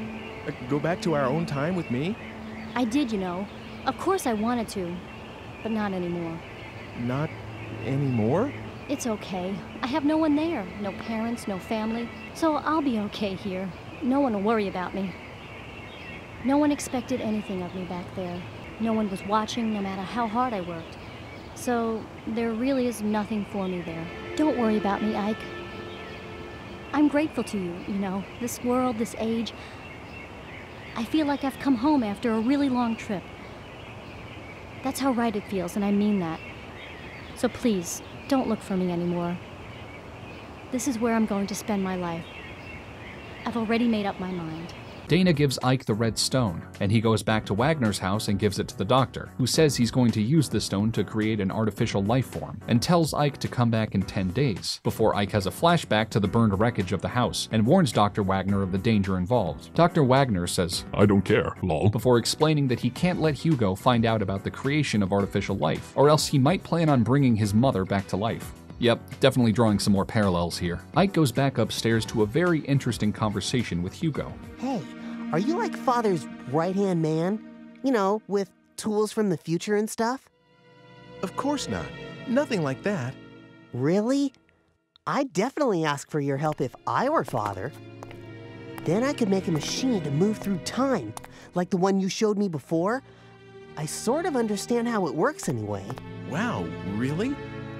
Uh, go back to our own time with me?" "I did, you know. Of course I wanted to, but not anymore." "Not anymore?" "It's okay. I have no one there. No parents, no family. So I'll be okay here. No one will worry about me. No one expected anything of me back there. No one was watching, no matter how hard I worked. So there really is nothing for me there. Don't worry about me, Ike. I'm grateful to you, you know. This world, this age. I feel like I've come home after a really long trip. That's how right it feels, and I mean that. So please, don't look for me anymore. This is where I'm going to spend my life. I've already made up my mind." Dana gives Eike the red stone, and he goes back to Wagner's house and gives it to the doctor, who says he's going to use the stone to create an artificial life form, and tells Eike to come back in ten days, before Eike has a flashback to the burned wreckage of the house, and warns Doctor Wagner of the danger involved. Doctor Wagner says, "I don't care, lol," before explaining that he can't let Hugo find out about the creation of artificial life, or else he might plan on bringing his mother back to life. Yep, definitely drawing some more parallels here. Eike goes back upstairs to a very interesting conversation with Hugo. "Hey, are you like Father's right-hand man? You know, with tools from the future and stuff?" "Of course not. Nothing like that." "Really? I'd definitely ask for your help if I were Father. Then I could make a machine to move through time, like the one you showed me before. I sort of understand how it works anyway." "Wow, really?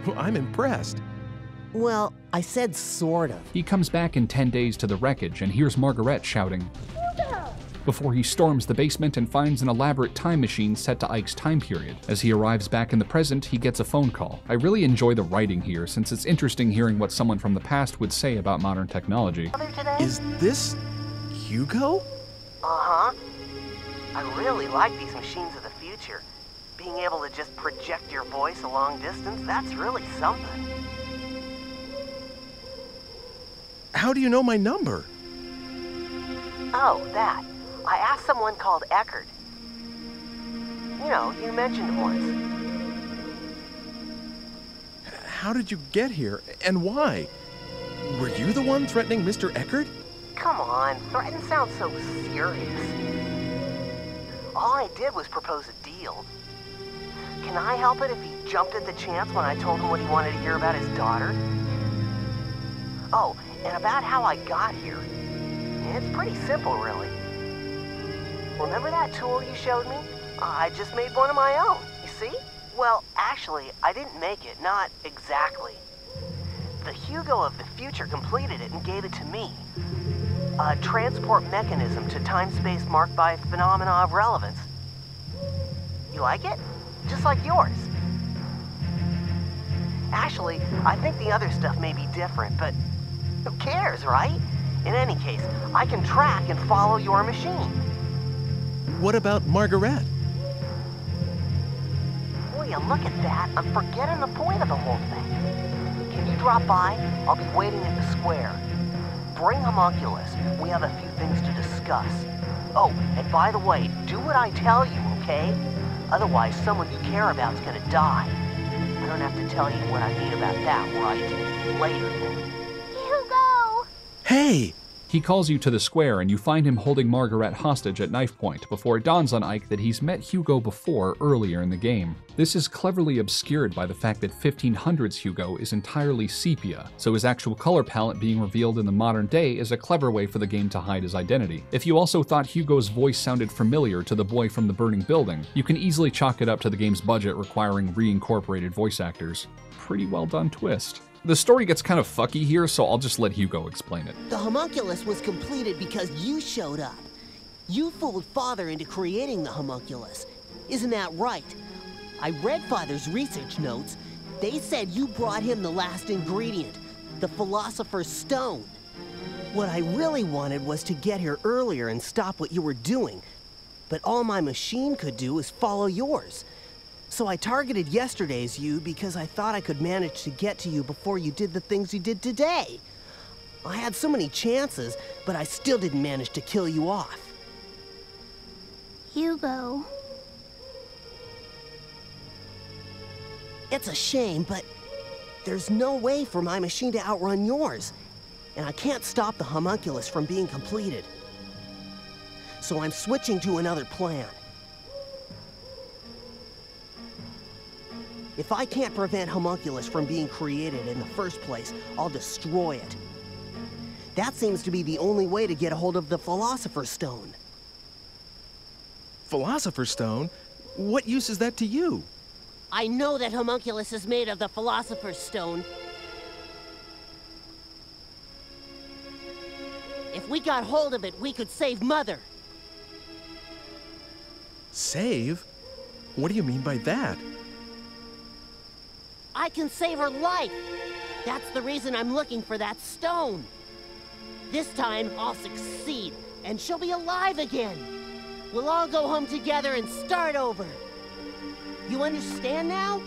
Well, I'm impressed." "Well, I said sort of." He comes back in ten days to the wreckage and hears Margarete shouting, "Hugo!" before he storms the basement and finds an elaborate time machine set to Eike's time period. As he arrives back in the present, he gets a phone call. I really enjoy the writing here, since it's interesting hearing what someone from the past would say about modern technology. "Is this Hugo?" "Uh-huh. I really like these machines of the future. Being able to just project your voice a long distance, that's really something." "How do you know my number?" "Oh, that. I asked someone called Eckart. You know, you mentioned him once." "How did you get here, and why? Were you the one threatening Mister Eckart?" "Come on, threaten sounds so serious. All I did was propose a deal. Can I help it if he jumped at the chance when I told him what he wanted to hear about his daughter? Oh, and about how I got here. It's pretty simple, really. Remember that tool you showed me? I just made one of my own, you see? Well, actually, I didn't make it, not exactly. The Hugo of the future completed it and gave it to me. A transport mechanism to time-space marked by phenomena of relevance. You like it? Just like yours. Actually, I think the other stuff may be different, but who cares, right? In any case, I can track and follow your machine." "What about Margarete?" "Will you look at that? I'm forgetting the point of the whole thing. Can you drop by? I'll be waiting at the square. Bring Homunculus. We have a few things to discuss. Oh, and by the way, do what I tell you, okay? Otherwise, someone you care about's gonna die. I don't have to tell you what I mean about that, right? Later." "Hugo!" "Hey!" He calls you to the square and you find him holding Margarete hostage at knife point before it dawns on Eike that he's met Hugo before earlier in the game. This is cleverly obscured by the fact that fifteen hundreds Hugo is entirely sepia, so his actual color palette being revealed in the modern day is a clever way for the game to hide his identity. If you also thought Hugo's voice sounded familiar to the boy from the burning building, you can easily chalk it up to the game's budget requiring reincorporated voice actors. Pretty well done twist. The story gets kind of fucky here, so I'll just let Hugo explain it. "The homunculus was completed because you showed up. You fooled Father into creating the homunculus. Isn't that right? I read Father's research notes. They said you brought him the last ingredient, the Philosopher's Stone. What I really wanted was to get here earlier and stop what you were doing, but all my machine could do was follow yours. So I targeted yesterday's you because I thought I could manage to get to you before you did the things you did today. I had so many chances, but I still didn't manage to kill you off." "Hugo... It's a shame, but there's no way for my machine to outrun yours, and I can't stop the homunculus from being completed. So I'm switching to another plan. If I can't prevent Homunculus from being created in the first place, I'll destroy it. That seems to be the only way to get a hold of the Philosopher's Stone." "Philosopher's Stone? What use is that to you?" "I know that Homunculus is made of the Philosopher's Stone. If we got hold of it, we could save Mother." "Save? What do you mean by that?" "I can save her life. That's the reason I'm looking for that stone. This time, I'll succeed, and she'll be alive again. We'll all go home together and start over. You understand now?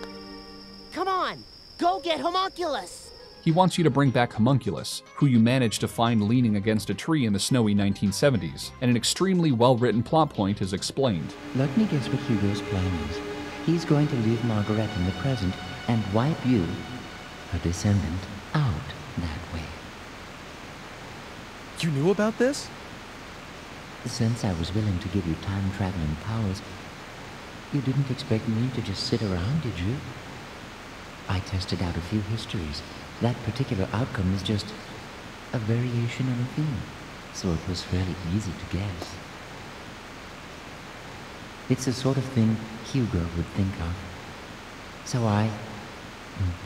Come on, go get Homunculus. He wants you to bring back Homunculus, who you managed to find leaning against a tree in the snowy nineteen seventies, and an extremely well-written plot point is explained. Let me guess what Hugo's plan is. He's going to leave Margarete in the present and wipe you, her descendant, out that way. You knew about this? Since I was willing to give you time-traveling powers, you didn't expect me to just sit around, did you? I tested out a few histories. That particular outcome is just a variation on a theme, so it was fairly easy to guess. It's the sort of thing Hugo would think of. So I...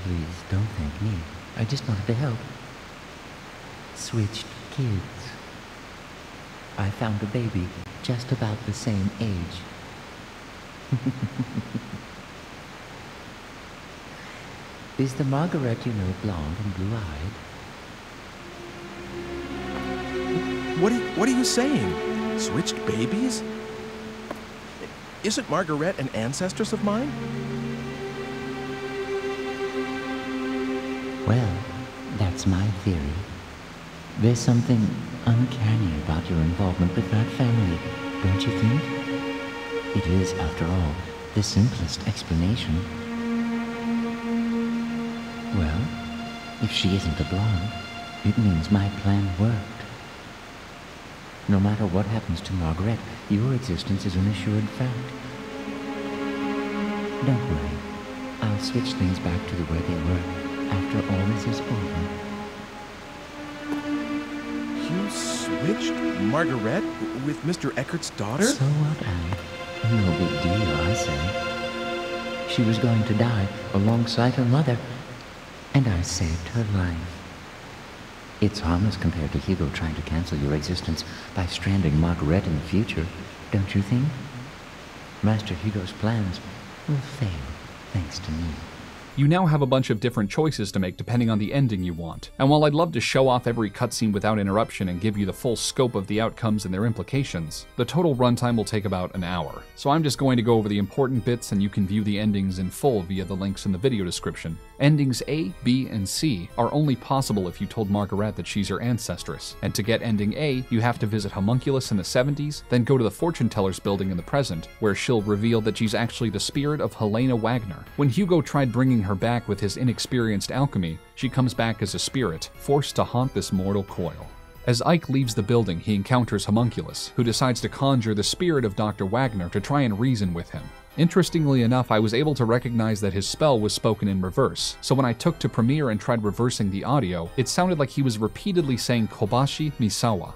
Please, don't thank me. I just wanted to help. Switched kids. I found a baby just about the same age. Is the Margarete you know blonde and blue-eyed? What are, what are you saying? Switched babies? Isn't Margarete an ancestress of mine? Well, that's my theory. There's something uncanny about your involvement with that family, don't you think? It is, after all, the simplest explanation. Well, if she isn't a blonde, it means my plan worked. No matter what happens to Margarete, your existence is an assured fact. Don't worry. I'll switch things back to the way they were after all this is over. You switched Margarete with Mister Eckart's daughter? So what, I? No big deal, I say. She was going to die alongside her mother, and I saved her life. It's harmless compared to Hugo trying to cancel your existence by stranding Margarete in the future, don't you think? Master Hugo's plans will fail thanks to me. You now have a bunch of different choices to make depending on the ending you want, and while I'd love to show off every cutscene without interruption and give you the full scope of the outcomes and their implications, the total runtime will take about an hour. So I'm just going to go over the important bits, and you can view the endings in full via the links in the video description. Endings A, B, and C are only possible if you told Margarete that she's your ancestress, and to get ending A, you have to visit Homunculus in the seventies, then go to the fortune teller's building in the present, where she'll reveal that she's actually the spirit of Helena Wagner. When Hugo tried bringing her back with his inexperienced alchemy, she comes back as a spirit, forced to haunt this mortal coil. As Eike leaves the building, he encounters Homunculus, who decides to conjure the spirit of Doctor Wagner to try and reason with him. Interestingly enough, I was able to recognize that his spell was spoken in reverse, so when I took to Premiere and tried reversing the audio, it sounded like he was repeatedly saying Kobashi Misawa.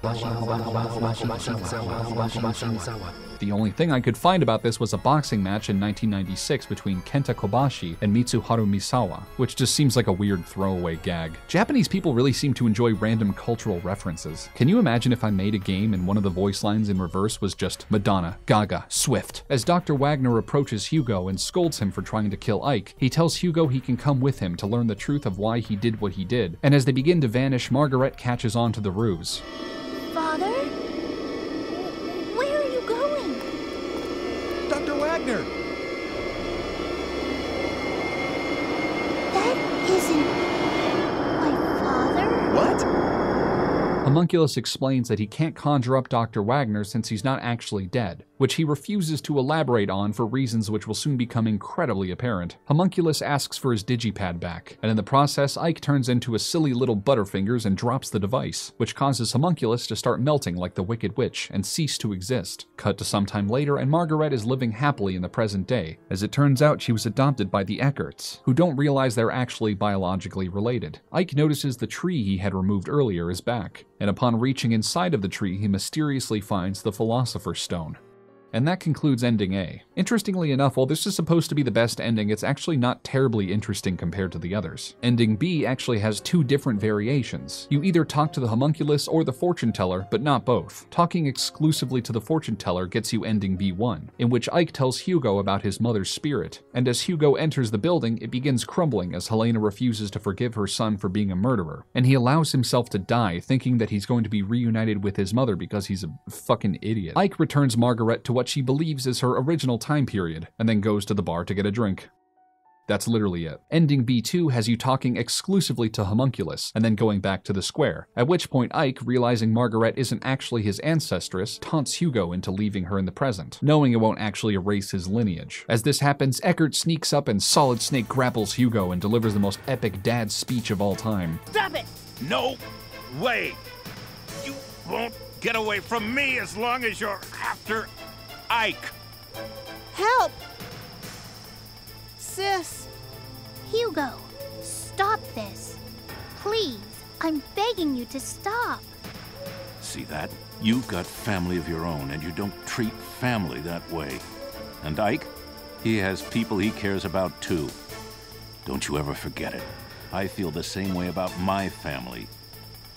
The only thing I could find about this was a boxing match in nineteen ninety-six between Kenta Kobashi and Mitsuharu Misawa, which just seems like a weird throwaway gag. Japanese people really seem to enjoy random cultural references. Can you imagine if I made a game and one of the voice lines in reverse was just Madonna, Gaga, Swift? As Doctor Wagner approaches Hugo and scolds him for trying to kill Eike, he tells Hugo he can come with him to learn the truth of why he did what he did, and as they begin to vanish, Margarete catches on to the ruse. Father? Wagner! That isn't my father. What? Homunculus explains that he can't conjure up Doctor Wagner since he's not actually dead, which he refuses to elaborate on for reasons which will soon become incredibly apparent. Homunculus asks for his digipad back, and in the process, Eike turns into a silly little Butterfingers and drops the device, which causes Homunculus to start melting like the Wicked Witch and cease to exist. Cut to sometime later, and Margarete is living happily in the present day. As it turns out, she was adopted by the Eckarts, who don't realize they're actually biologically related. Eike notices the tree he had removed earlier is back, and upon reaching inside of the tree, he mysteriously finds the Philosopher's Stone. And that concludes ending A. Interestingly enough, while this is supposed to be the best ending, it's actually not terribly interesting compared to the others. Ending B actually has two different variations. You either talk to the homunculus or the fortune teller, but not both. Talking exclusively to the fortune teller gets you ending B one, in which Eike tells Hugo about his mother's spirit, and as Hugo enters the building, it begins crumbling as Helena refuses to forgive her son for being a murderer, and he allows himself to die, thinking that he's going to be reunited with his mother because he's a fucking idiot. Eike returns Margarete to what she believes is her original time period, and then goes to the bar to get a drink. That's literally it. Ending B two has you talking exclusively to Homunculus, and then going back to the square, at which point Eike, realizing Margarete isn't actually his ancestress, taunts Hugo into leaving her in the present, knowing it won't actually erase his lineage. As this happens, Eckart sneaks up and Solid Snake grapples Hugo and delivers the most epic dad speech of all time. Stop it! No way! You won't get away from me as long as you're after Eike! Help! Sis! Hugo, stop this. Please, I'm begging you to stop. See that? You've got family of your own, and you don't treat family that way. And Eike, he has people he cares about too. Don't you ever forget it. I feel the same way about my family.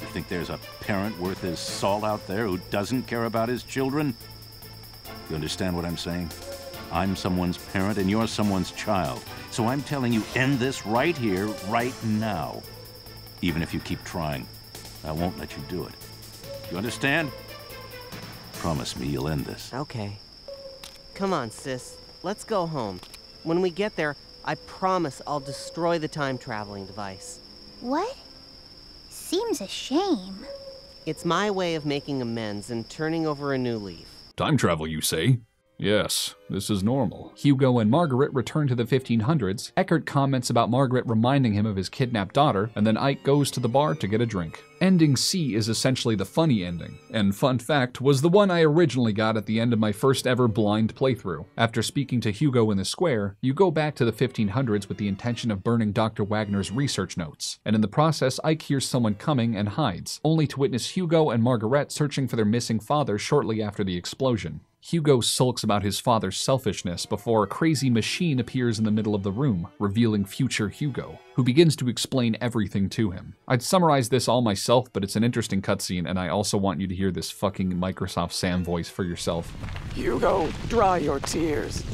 You think there's a parent worth his salt out there who doesn't care about his children? You understand what I'm saying? I'm someone's parent and you're someone's child. So I'm telling you, end this right here, right now. Even if you keep trying, I won't let you do it. You understand? Promise me you'll end this. Okay. Come on, sis. Let's go home. When we get there, I promise I'll destroy the time-traveling device. What? Seems a shame. It's my way of making amends and turning over a new leaf. Time travel, you say? Yes, this is normal. Hugo and Margarete return to the fifteen hundreds. Eckart comments about Margarete reminding him of his kidnapped daughter, and then Eike goes to the bar to get a drink. Ending C is essentially the funny ending, and fun fact, was the one I originally got at the end of my first ever blind playthrough. After speaking to Hugo in the square, you go back to the fifteen hundreds with the intention of burning Doctor Wagner's research notes, and in the process, Eike hears someone coming and hides, only to witness Hugo and Margarete searching for their missing father shortly after the explosion. Hugo sulks about his father's selfishness before a crazy machine appears in the middle of the room, revealing future Hugo, who begins to explain everything to him. I'd summarize this all myself, but it's an interesting cutscene, and I also want you to hear this fucking Microsoft Sam voice for yourself. Hugo, dry your tears.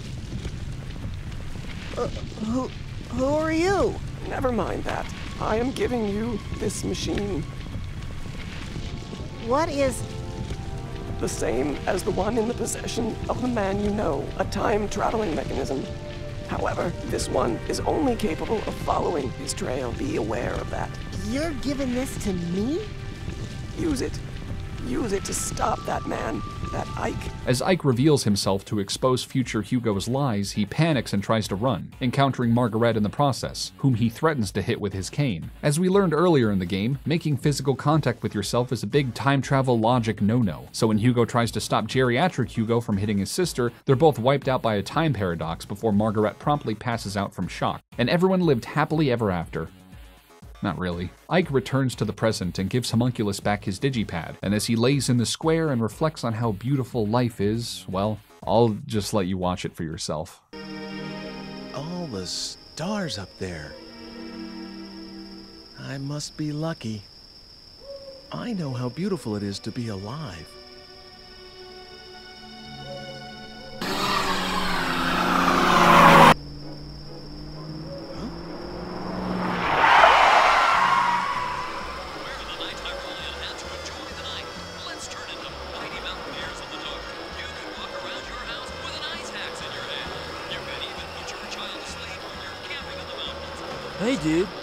Uh, who, who are you? Never mind that. I am giving you this machine. What is... The same as the one in the possession of the man you know, a time-traveling mechanism. However, this one is only capable of following his trail. Be aware of that. You're giving this to me? Use it. Use it to stop that man, that Eike. As Eike reveals himself to expose future Hugo's lies, he panics and tries to run, encountering Margarete in the process, whom he threatens to hit with his cane. As we learned earlier in the game, making physical contact with yourself is a big time travel logic no-no, so when Hugo tries to stop geriatric Hugo from hitting his sister, they're both wiped out by a time paradox before Margarete promptly passes out from shock, and everyone lived happily ever after. Not really. Eike returns to the present and gives Homunculus back his digipad, and as he lays in the square and reflects on how beautiful life is, well, I'll just let you watch it for yourself. All the stars up there. I must be lucky. I know how beautiful it is to be alive.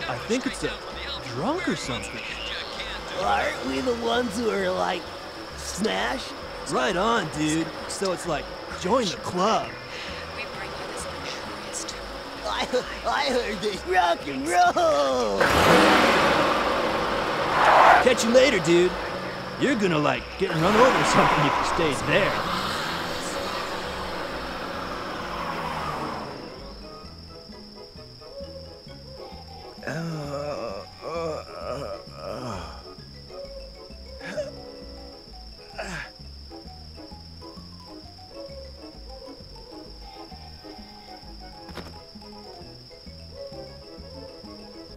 I think it's a drunk or something. Well, aren't we the ones who are like, smash? Right on, dude. So it's like, join the club. I, I heard this rock and roll. Catch you later, dude. You're gonna like get run over or something if you stay there.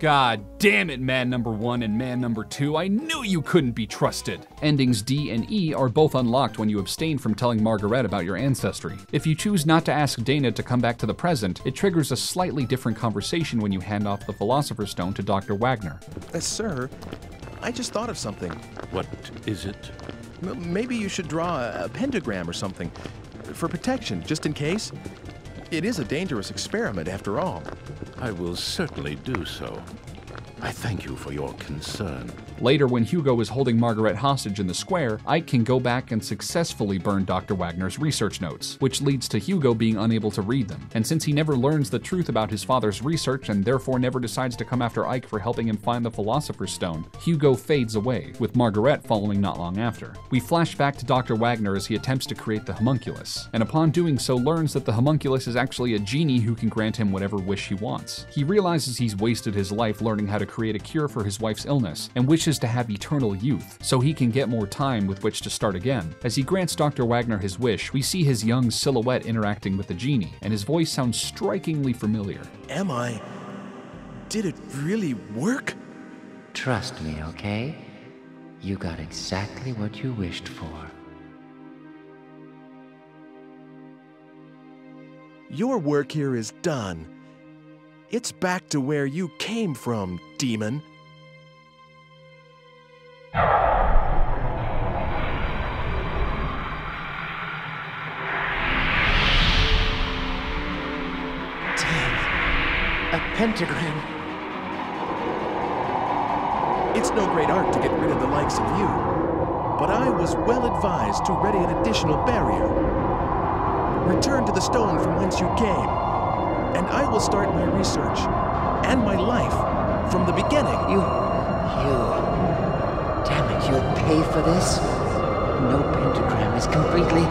God damn it, man number one and man number two, I knew you couldn't be trusted. Endings D and E are both unlocked when you abstain from telling Margarete about your ancestry. If you choose not to ask Dana to come back to the present, it triggers a slightly different conversation when you hand off the Philosopher's Stone to Doctor Wagner. Uh, sir, I just thought of something. What is it? M- maybe you should draw a pentagram or something. For protection, just in case. It is a dangerous experiment, after all. I will certainly do so. I thank you for your concern. Later, when Hugo is holding Margarete hostage in the square, Ike can go back and successfully burn Doctor Wagner's research notes, which leads to Hugo being unable to read them. And since he never learns the truth about his father's research and therefore never decides to come after Ike for helping him find the Philosopher's Stone, Hugo fades away, with Margarete following not long after. We flash back to Doctor Wagner as he attempts to create the homunculus, and upon doing so learns that the homunculus is actually a genie who can grant him whatever wish he wants. He realizes he's wasted his life learning how to create a cure for his wife's illness, and wishes to have eternal youth, so he can get more time with which to start again. As he grants Doctor Wagner his wish, we see his young silhouette interacting with the genie, and his voice sounds strikingly familiar. Am I... did it really work? Trust me, okay? You got exactly what you wished for. Your work here is done. It's back to where you came from, demon. Damn. A pentagram. It's no great art to get rid of the likes of you, but I was well advised to ready an additional barrier. Return to the stone from whence you came, and I will start my research, and my life, from the beginning. You... you... damn it, you'll pay for this? No pentagram is completely...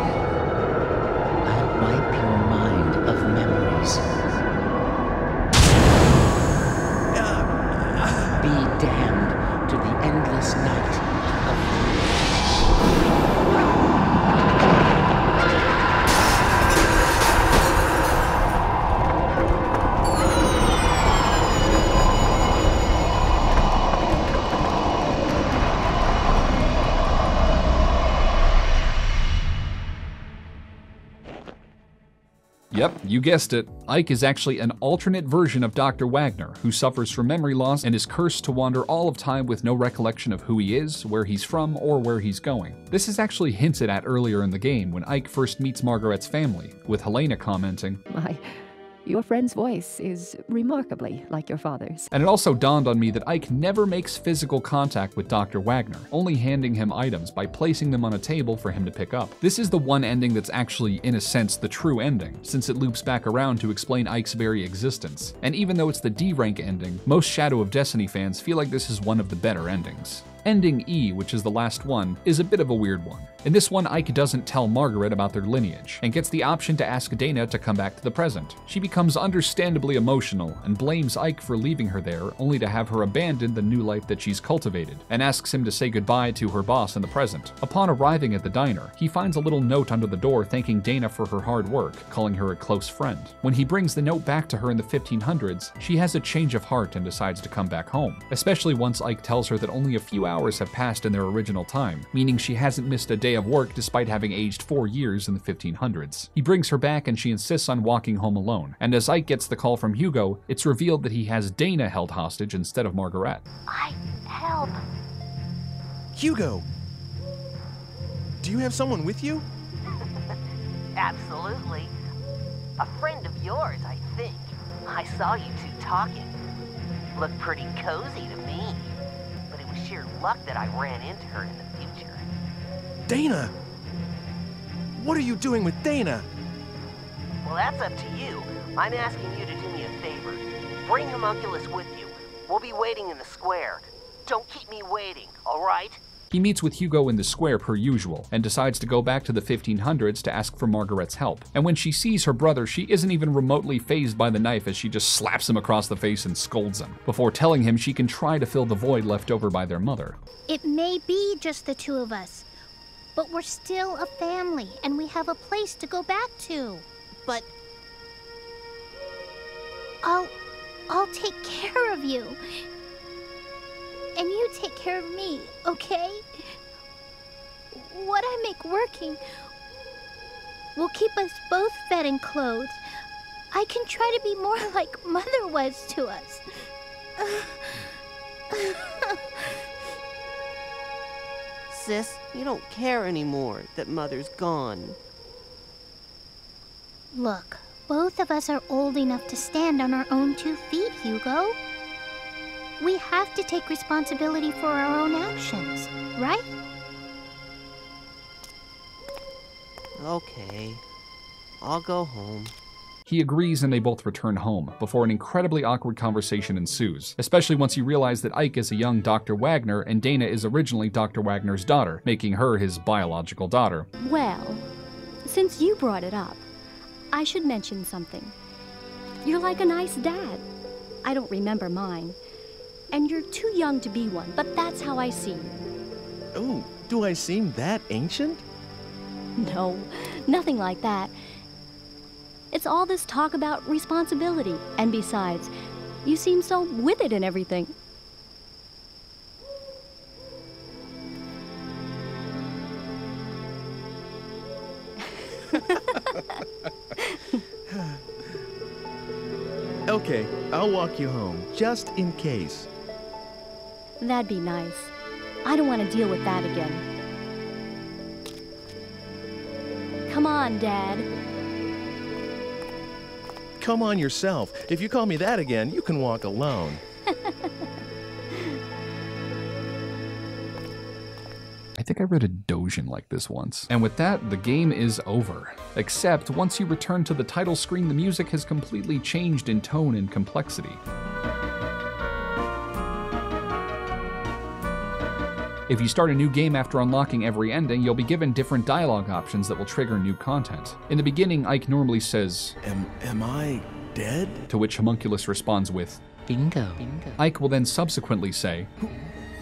I'll wipe your mind of memories. Uh, Be damned to the endless night of... Yep, you guessed it. Ike is actually an alternate version of Doctor Wagner, who suffers from memory loss and is cursed to wander all of time with no recollection of who he is, where he's from, or where he's going. This is actually hinted at earlier in the game when Ike first meets Margaret's family, with Helena commenting, "My, your friend's voice is remarkably like your father's." And it also dawned on me that Ike never makes physical contact with Doctor Wagner, only handing him items by placing them on a table for him to pick up. This is the one ending that's actually, in a sense, the true ending, since it loops back around to explain Ike's very existence. And even though it's the D rank ending, most Shadow of Destiny fans feel like this is one of the better endings. Ending E, which is the last one, is a bit of a weird one. In this one, Ike doesn't tell Margarete about their lineage, and gets the option to ask Dana to come back to the present. She becomes understandably emotional, and blames Ike for leaving her there, only to have her abandon the new life that she's cultivated, and asks him to say goodbye to her boss in the present. Upon arriving at the diner, he finds a little note under the door thanking Dana for her hard work, calling her a close friend. When he brings the note back to her in the fifteen hundreds, she has a change of heart and decides to come back home, especially once Ike tells her that only a few hours hours have passed in their original time, meaning she hasn't missed a day of work despite having aged four years in the fifteen hundreds. He brings her back and she insists on walking home alone, and as Ike gets the call from Hugo, it's revealed that he has Dana held hostage instead of Margarete. Ike, help! Hugo! Do you have someone with you? Absolutely. A friend of yours, I think. I saw you two talking. Looked pretty cozy to me. Sheer luck that I ran into her in the future. Dana! What are you doing with Dana? Well, that's up to you. I'm asking you to do me a favor. Bring Homunculus with you. We'll be waiting in the square. Don't keep me waiting, all right? He meets with Hugo in the square per usual, and decides to go back to the fifteen hundreds to ask for Margaret's help. And when she sees her brother, she isn't even remotely fazed by the knife as she just slaps him across the face and scolds him, before telling him she can try to fill the void left over by their mother. It may be just the two of us, but we're still a family, and we have a place to go back to. But... I'll... I'll take care of you. And you take care of me, okay? What I make working will keep us both fed and clothed. I can try to be more like Mother was to us. Sis, you don't care anymore that Mother's gone. Look, both of us are old enough to stand on our own two feet, Hugo. We have to take responsibility for our own actions, right? Okay, I'll go home. He agrees and they both return home, before an incredibly awkward conversation ensues, especially once you realize that Eike is a young Doctor Wagner and Dana is originally Doctor Wagner's daughter, making her his biological daughter. Well, since you brought it up, I should mention something. You're like a nice dad. I don't remember mine. And you're too young to be one, but that's how I see you. Oh, do I seem that ancient? No, nothing like that. It's all this talk about responsibility, and besides, you seem so with it and everything. Okay, I'll walk you home, just in case. That'd be nice. I don't want to deal with that again. Come on, Dad. Come on yourself. If you call me that again, you can walk alone. I think I read a doujin like this once. And with that, the game is over. Except, once you return to the title screen, the music has completely changed in tone and complexity. If you start a new game after unlocking every ending, you'll be given different dialogue options that will trigger new content. In the beginning, Eike normally says, Am, am I dead? To which Homunculus responds with, Bingo. Bingo. Eike will then subsequently say, Who,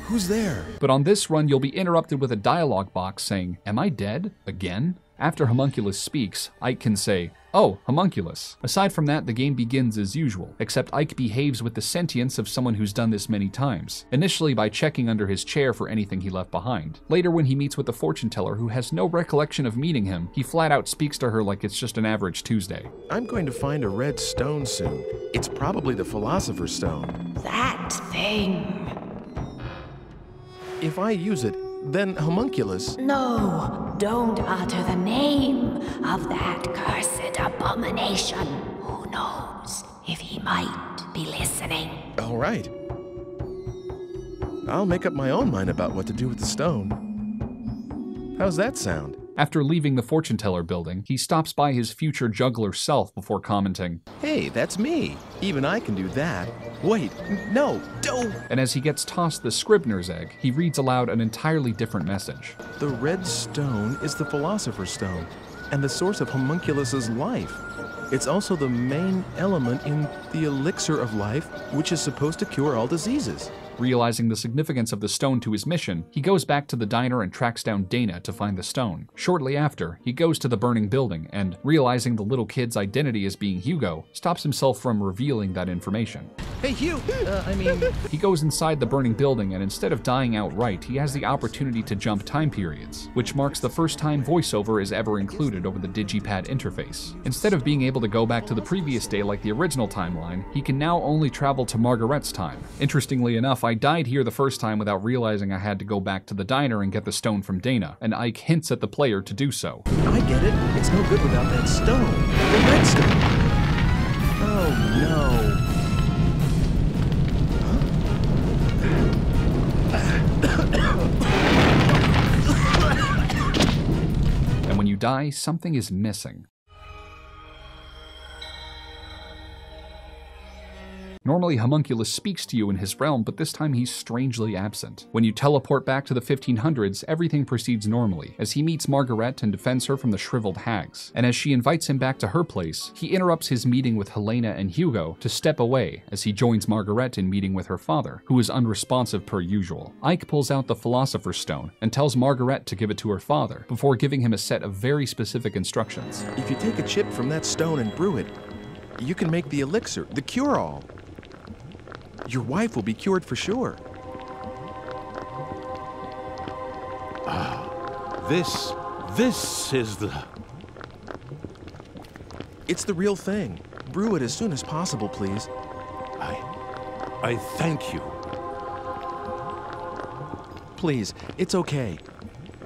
who's there? But on this run, you'll be interrupted with a dialogue box saying, Am I dead? Again? After Homunculus speaks, Eike can say, Oh, Homunculus. Aside from that, the game begins as usual, except Eike behaves with the sentience of someone who's done this many times, initially by checking under his chair for anything he left behind. Later, when he meets with the fortune teller who has no recollection of meeting him, he flat out speaks to her like it's just an average Tuesday. I'm going to find a red stone soon. It's probably the Philosopher's Stone. That thing. If I use it, then Homunculus... No, don't utter the name of that cursed abomination. Who knows if he might be listening. All right. I'll make up my own mind about what to do with the stone. How's that sound? After leaving the fortune teller building, he stops by his future juggler self before commenting, Hey, that's me. Even I can do that. Wait, no, don't. And as he gets tossed the Scribner's Egg, he reads aloud an entirely different message. The red stone is the Philosopher's Stone and the source of Homunculus's life. It's also the main element in the elixir of life, which is supposed to cure all diseases. Realizing the significance of the stone to his mission, he goes back to the diner and tracks down Dana to find the stone. Shortly after, he goes to the burning building and, realizing the little kid's identity as being Hugo, stops himself from revealing that information. Hey, Hugh! Uh, I mean... He goes inside the burning building and instead of dying outright, he has the opportunity to jump time periods, which marks the first time voiceover is ever included over the digipad interface. Instead of being able to go back to the previous day like the original timeline, he can now only travel to Margaret's time. Interestingly enough, I died here the first time without realizing I had to go back to the diner and get the stone from Dana, and Eike hints at the player to do so. I get it. It's no good without that stone. The red stone. Oh no. And when you die, something is missing. Normally, Homunculus speaks to you in his realm, but this time he's strangely absent. When you teleport back to the fifteen hundreds, everything proceeds normally, as he meets Margarete and defends her from the shriveled hags. And as she invites him back to her place, he interrupts his meeting with Helena and Hugo to step away, as he joins Margarete in meeting with her father, who is unresponsive per usual. Eike pulls out the Philosopher's Stone and tells Margarete to give it to her father, before giving him a set of very specific instructions. If you take a chip from that stone and brew it, you can make the elixir, the cure-all. Your wife will be cured for sure. Ah, this, this is the... It's the real thing. Brew it as soon as possible, please. I, I thank you. Please, it's okay.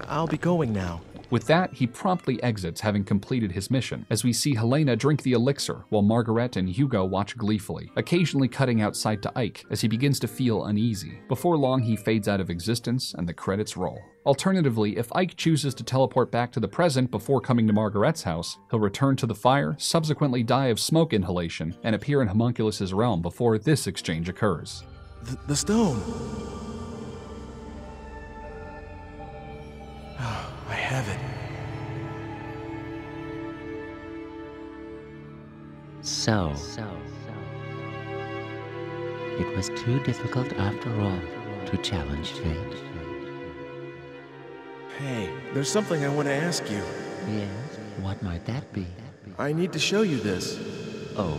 I'll be going now. With that, he promptly exits, having completed his mission, as we see Helena drink the elixir, while Margarete and Hugo watch gleefully, occasionally cutting outside to Ike as he begins to feel uneasy. Before long, he fades out of existence, and the credits roll. Alternatively, if Ike chooses to teleport back to the present before coming to Margaret's house, he'll return to the fire, subsequently die of smoke inhalation, and appear in Homunculus's realm before this exchange occurs. The, the stone! I have it. So, it was too difficult after all to challenge fate. Hey, there's something I want to ask you. Yes? What might that be? I need to show you this. Oh,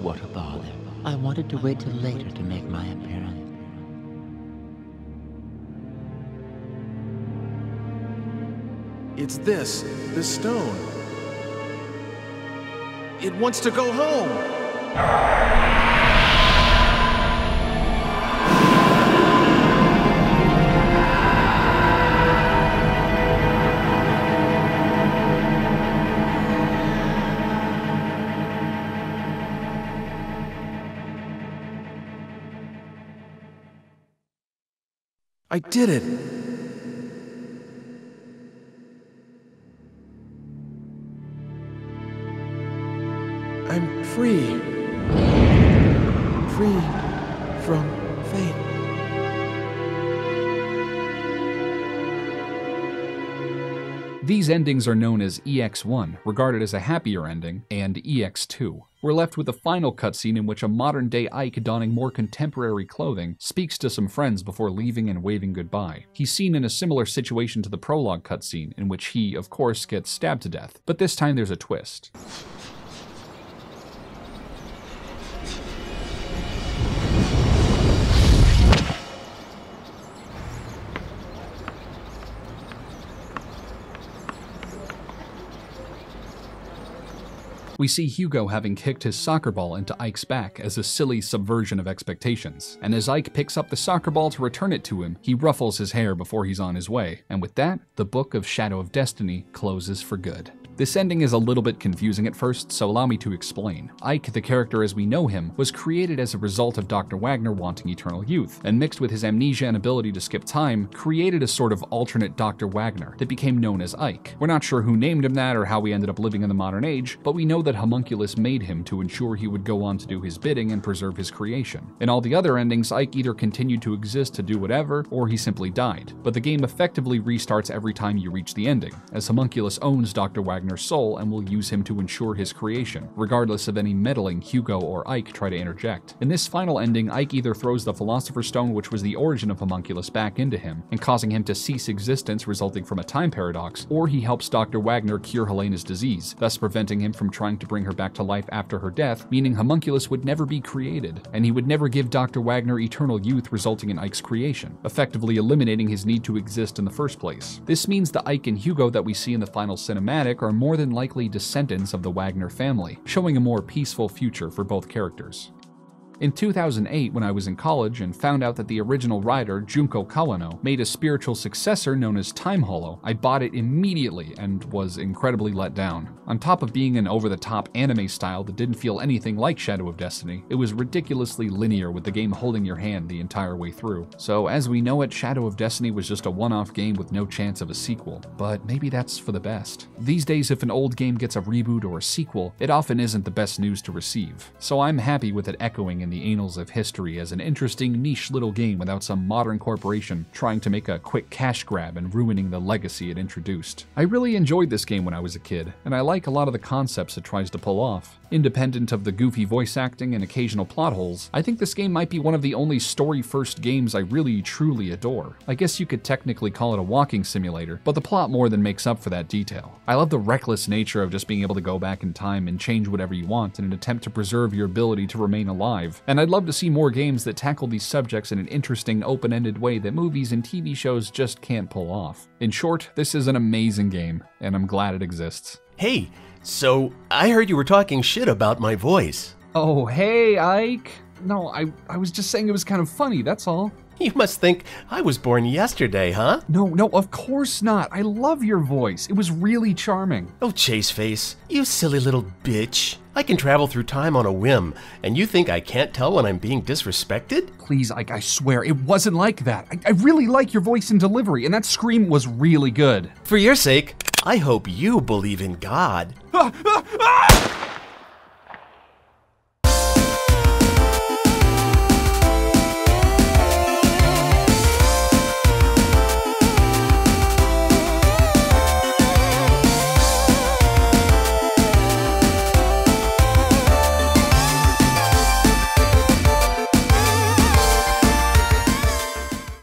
what a bother. I wanted to wait till later to make my appearance. It's this, this stone. It wants to go home! I did it! I'm free, free from fate. These endings are known as E X one, regarded as a happier ending, and E X two. We're left with a final cutscene in which a modern-day Ike donning more contemporary clothing speaks to some friends before leaving and waving goodbye. He's seen in a similar situation to the prologue cutscene, in which he, of course, gets stabbed to death, but this time there's a twist. We see Hugo having kicked his soccer ball into Ike's back as a silly subversion of expectations, and as Ike picks up the soccer ball to return it to him, he ruffles his hair before he's on his way, and with that, the book of Shadow of Destiny closes for good. This ending is a little bit confusing at first, so allow me to explain. Ike, the character as we know him, was created as a result of Doctor Wagner wanting eternal youth, and mixed with his amnesia and ability to skip time, created a sort of alternate Doctor Wagner that became known as Ike. We're not sure who named him that or how he ended up living in the modern age, but we know that Homunculus made him to ensure he would go on to do his bidding and preserve his creation. In all the other endings, Ike either continued to exist to do whatever, or he simply died, but the game effectively restarts every time you reach the ending, as Homunculus owns Doctor Wagner soul and will use him to ensure his creation, regardless of any meddling Hugo or Ike try to interject. In this final ending, Ike either throws the Philosopher's Stone, which was the origin of Homunculus, back into him, and causing him to cease existence resulting from a time paradox, or he helps Doctor Wagner cure Helena's disease, thus preventing him from trying to bring her back to life after her death, meaning Homunculus would never be created, and he would never give Doctor Wagner eternal youth resulting in Ike's creation, effectively eliminating his need to exist in the first place. This means the Ike and Hugo that we see in the final cinematic are more than likely descendants of the Wagner family, showing a more peaceful future for both characters. In two thousand eight, when I was in college and found out that the original writer, Junko Kawano, made a spiritual successor known as Time Hollow, I bought it immediately and was incredibly let down. On top of being an over-the-top anime style that didn't feel anything like Shadow of Destiny, it was ridiculously linear with the game holding your hand the entire way through. So as we know it, Shadow of Destiny was just a one-off game with no chance of a sequel, but maybe that's for the best. These days, if an old game gets a reboot or a sequel, it often isn't the best news to receive, so I'm happy with it echoing in the annals of history as an interesting niche little game without some modern corporation trying to make a quick cash grab and ruining the legacy it introduced. I really enjoyed this game when I was a kid, and I like a lot of the concepts it tries to pull off. Independent of the goofy voice acting and occasional plot holes, I think this game might be one of the only story-first games I really truly adore. I guess you could technically call it a walking simulator, but the plot more than makes up for that detail. I love the reckless nature of just being able to go back in time and change whatever you want in an attempt to preserve your ability to remain alive, and I'd love to see more games that tackle these subjects in an interesting, open-ended way that movies and T V shows just can't pull off. In short, this is an amazing game, and I'm glad it exists. Hey, so I heard you were talking shit about my voice. Oh, hey, Ike. No, I, I was just saying it was kind of funny, that's all. You must think I was born yesterday, huh? No, no, of course not. I love your voice. It was really charming. Oh, Chaseface, you silly little bitch. I can travel through time on a whim, and you think I can't tell when I'm being disrespected? Please, Ike, I swear, it wasn't like that. I, I really like your voice and delivery, and that scream was really good. For your sake, I hope you believe in God.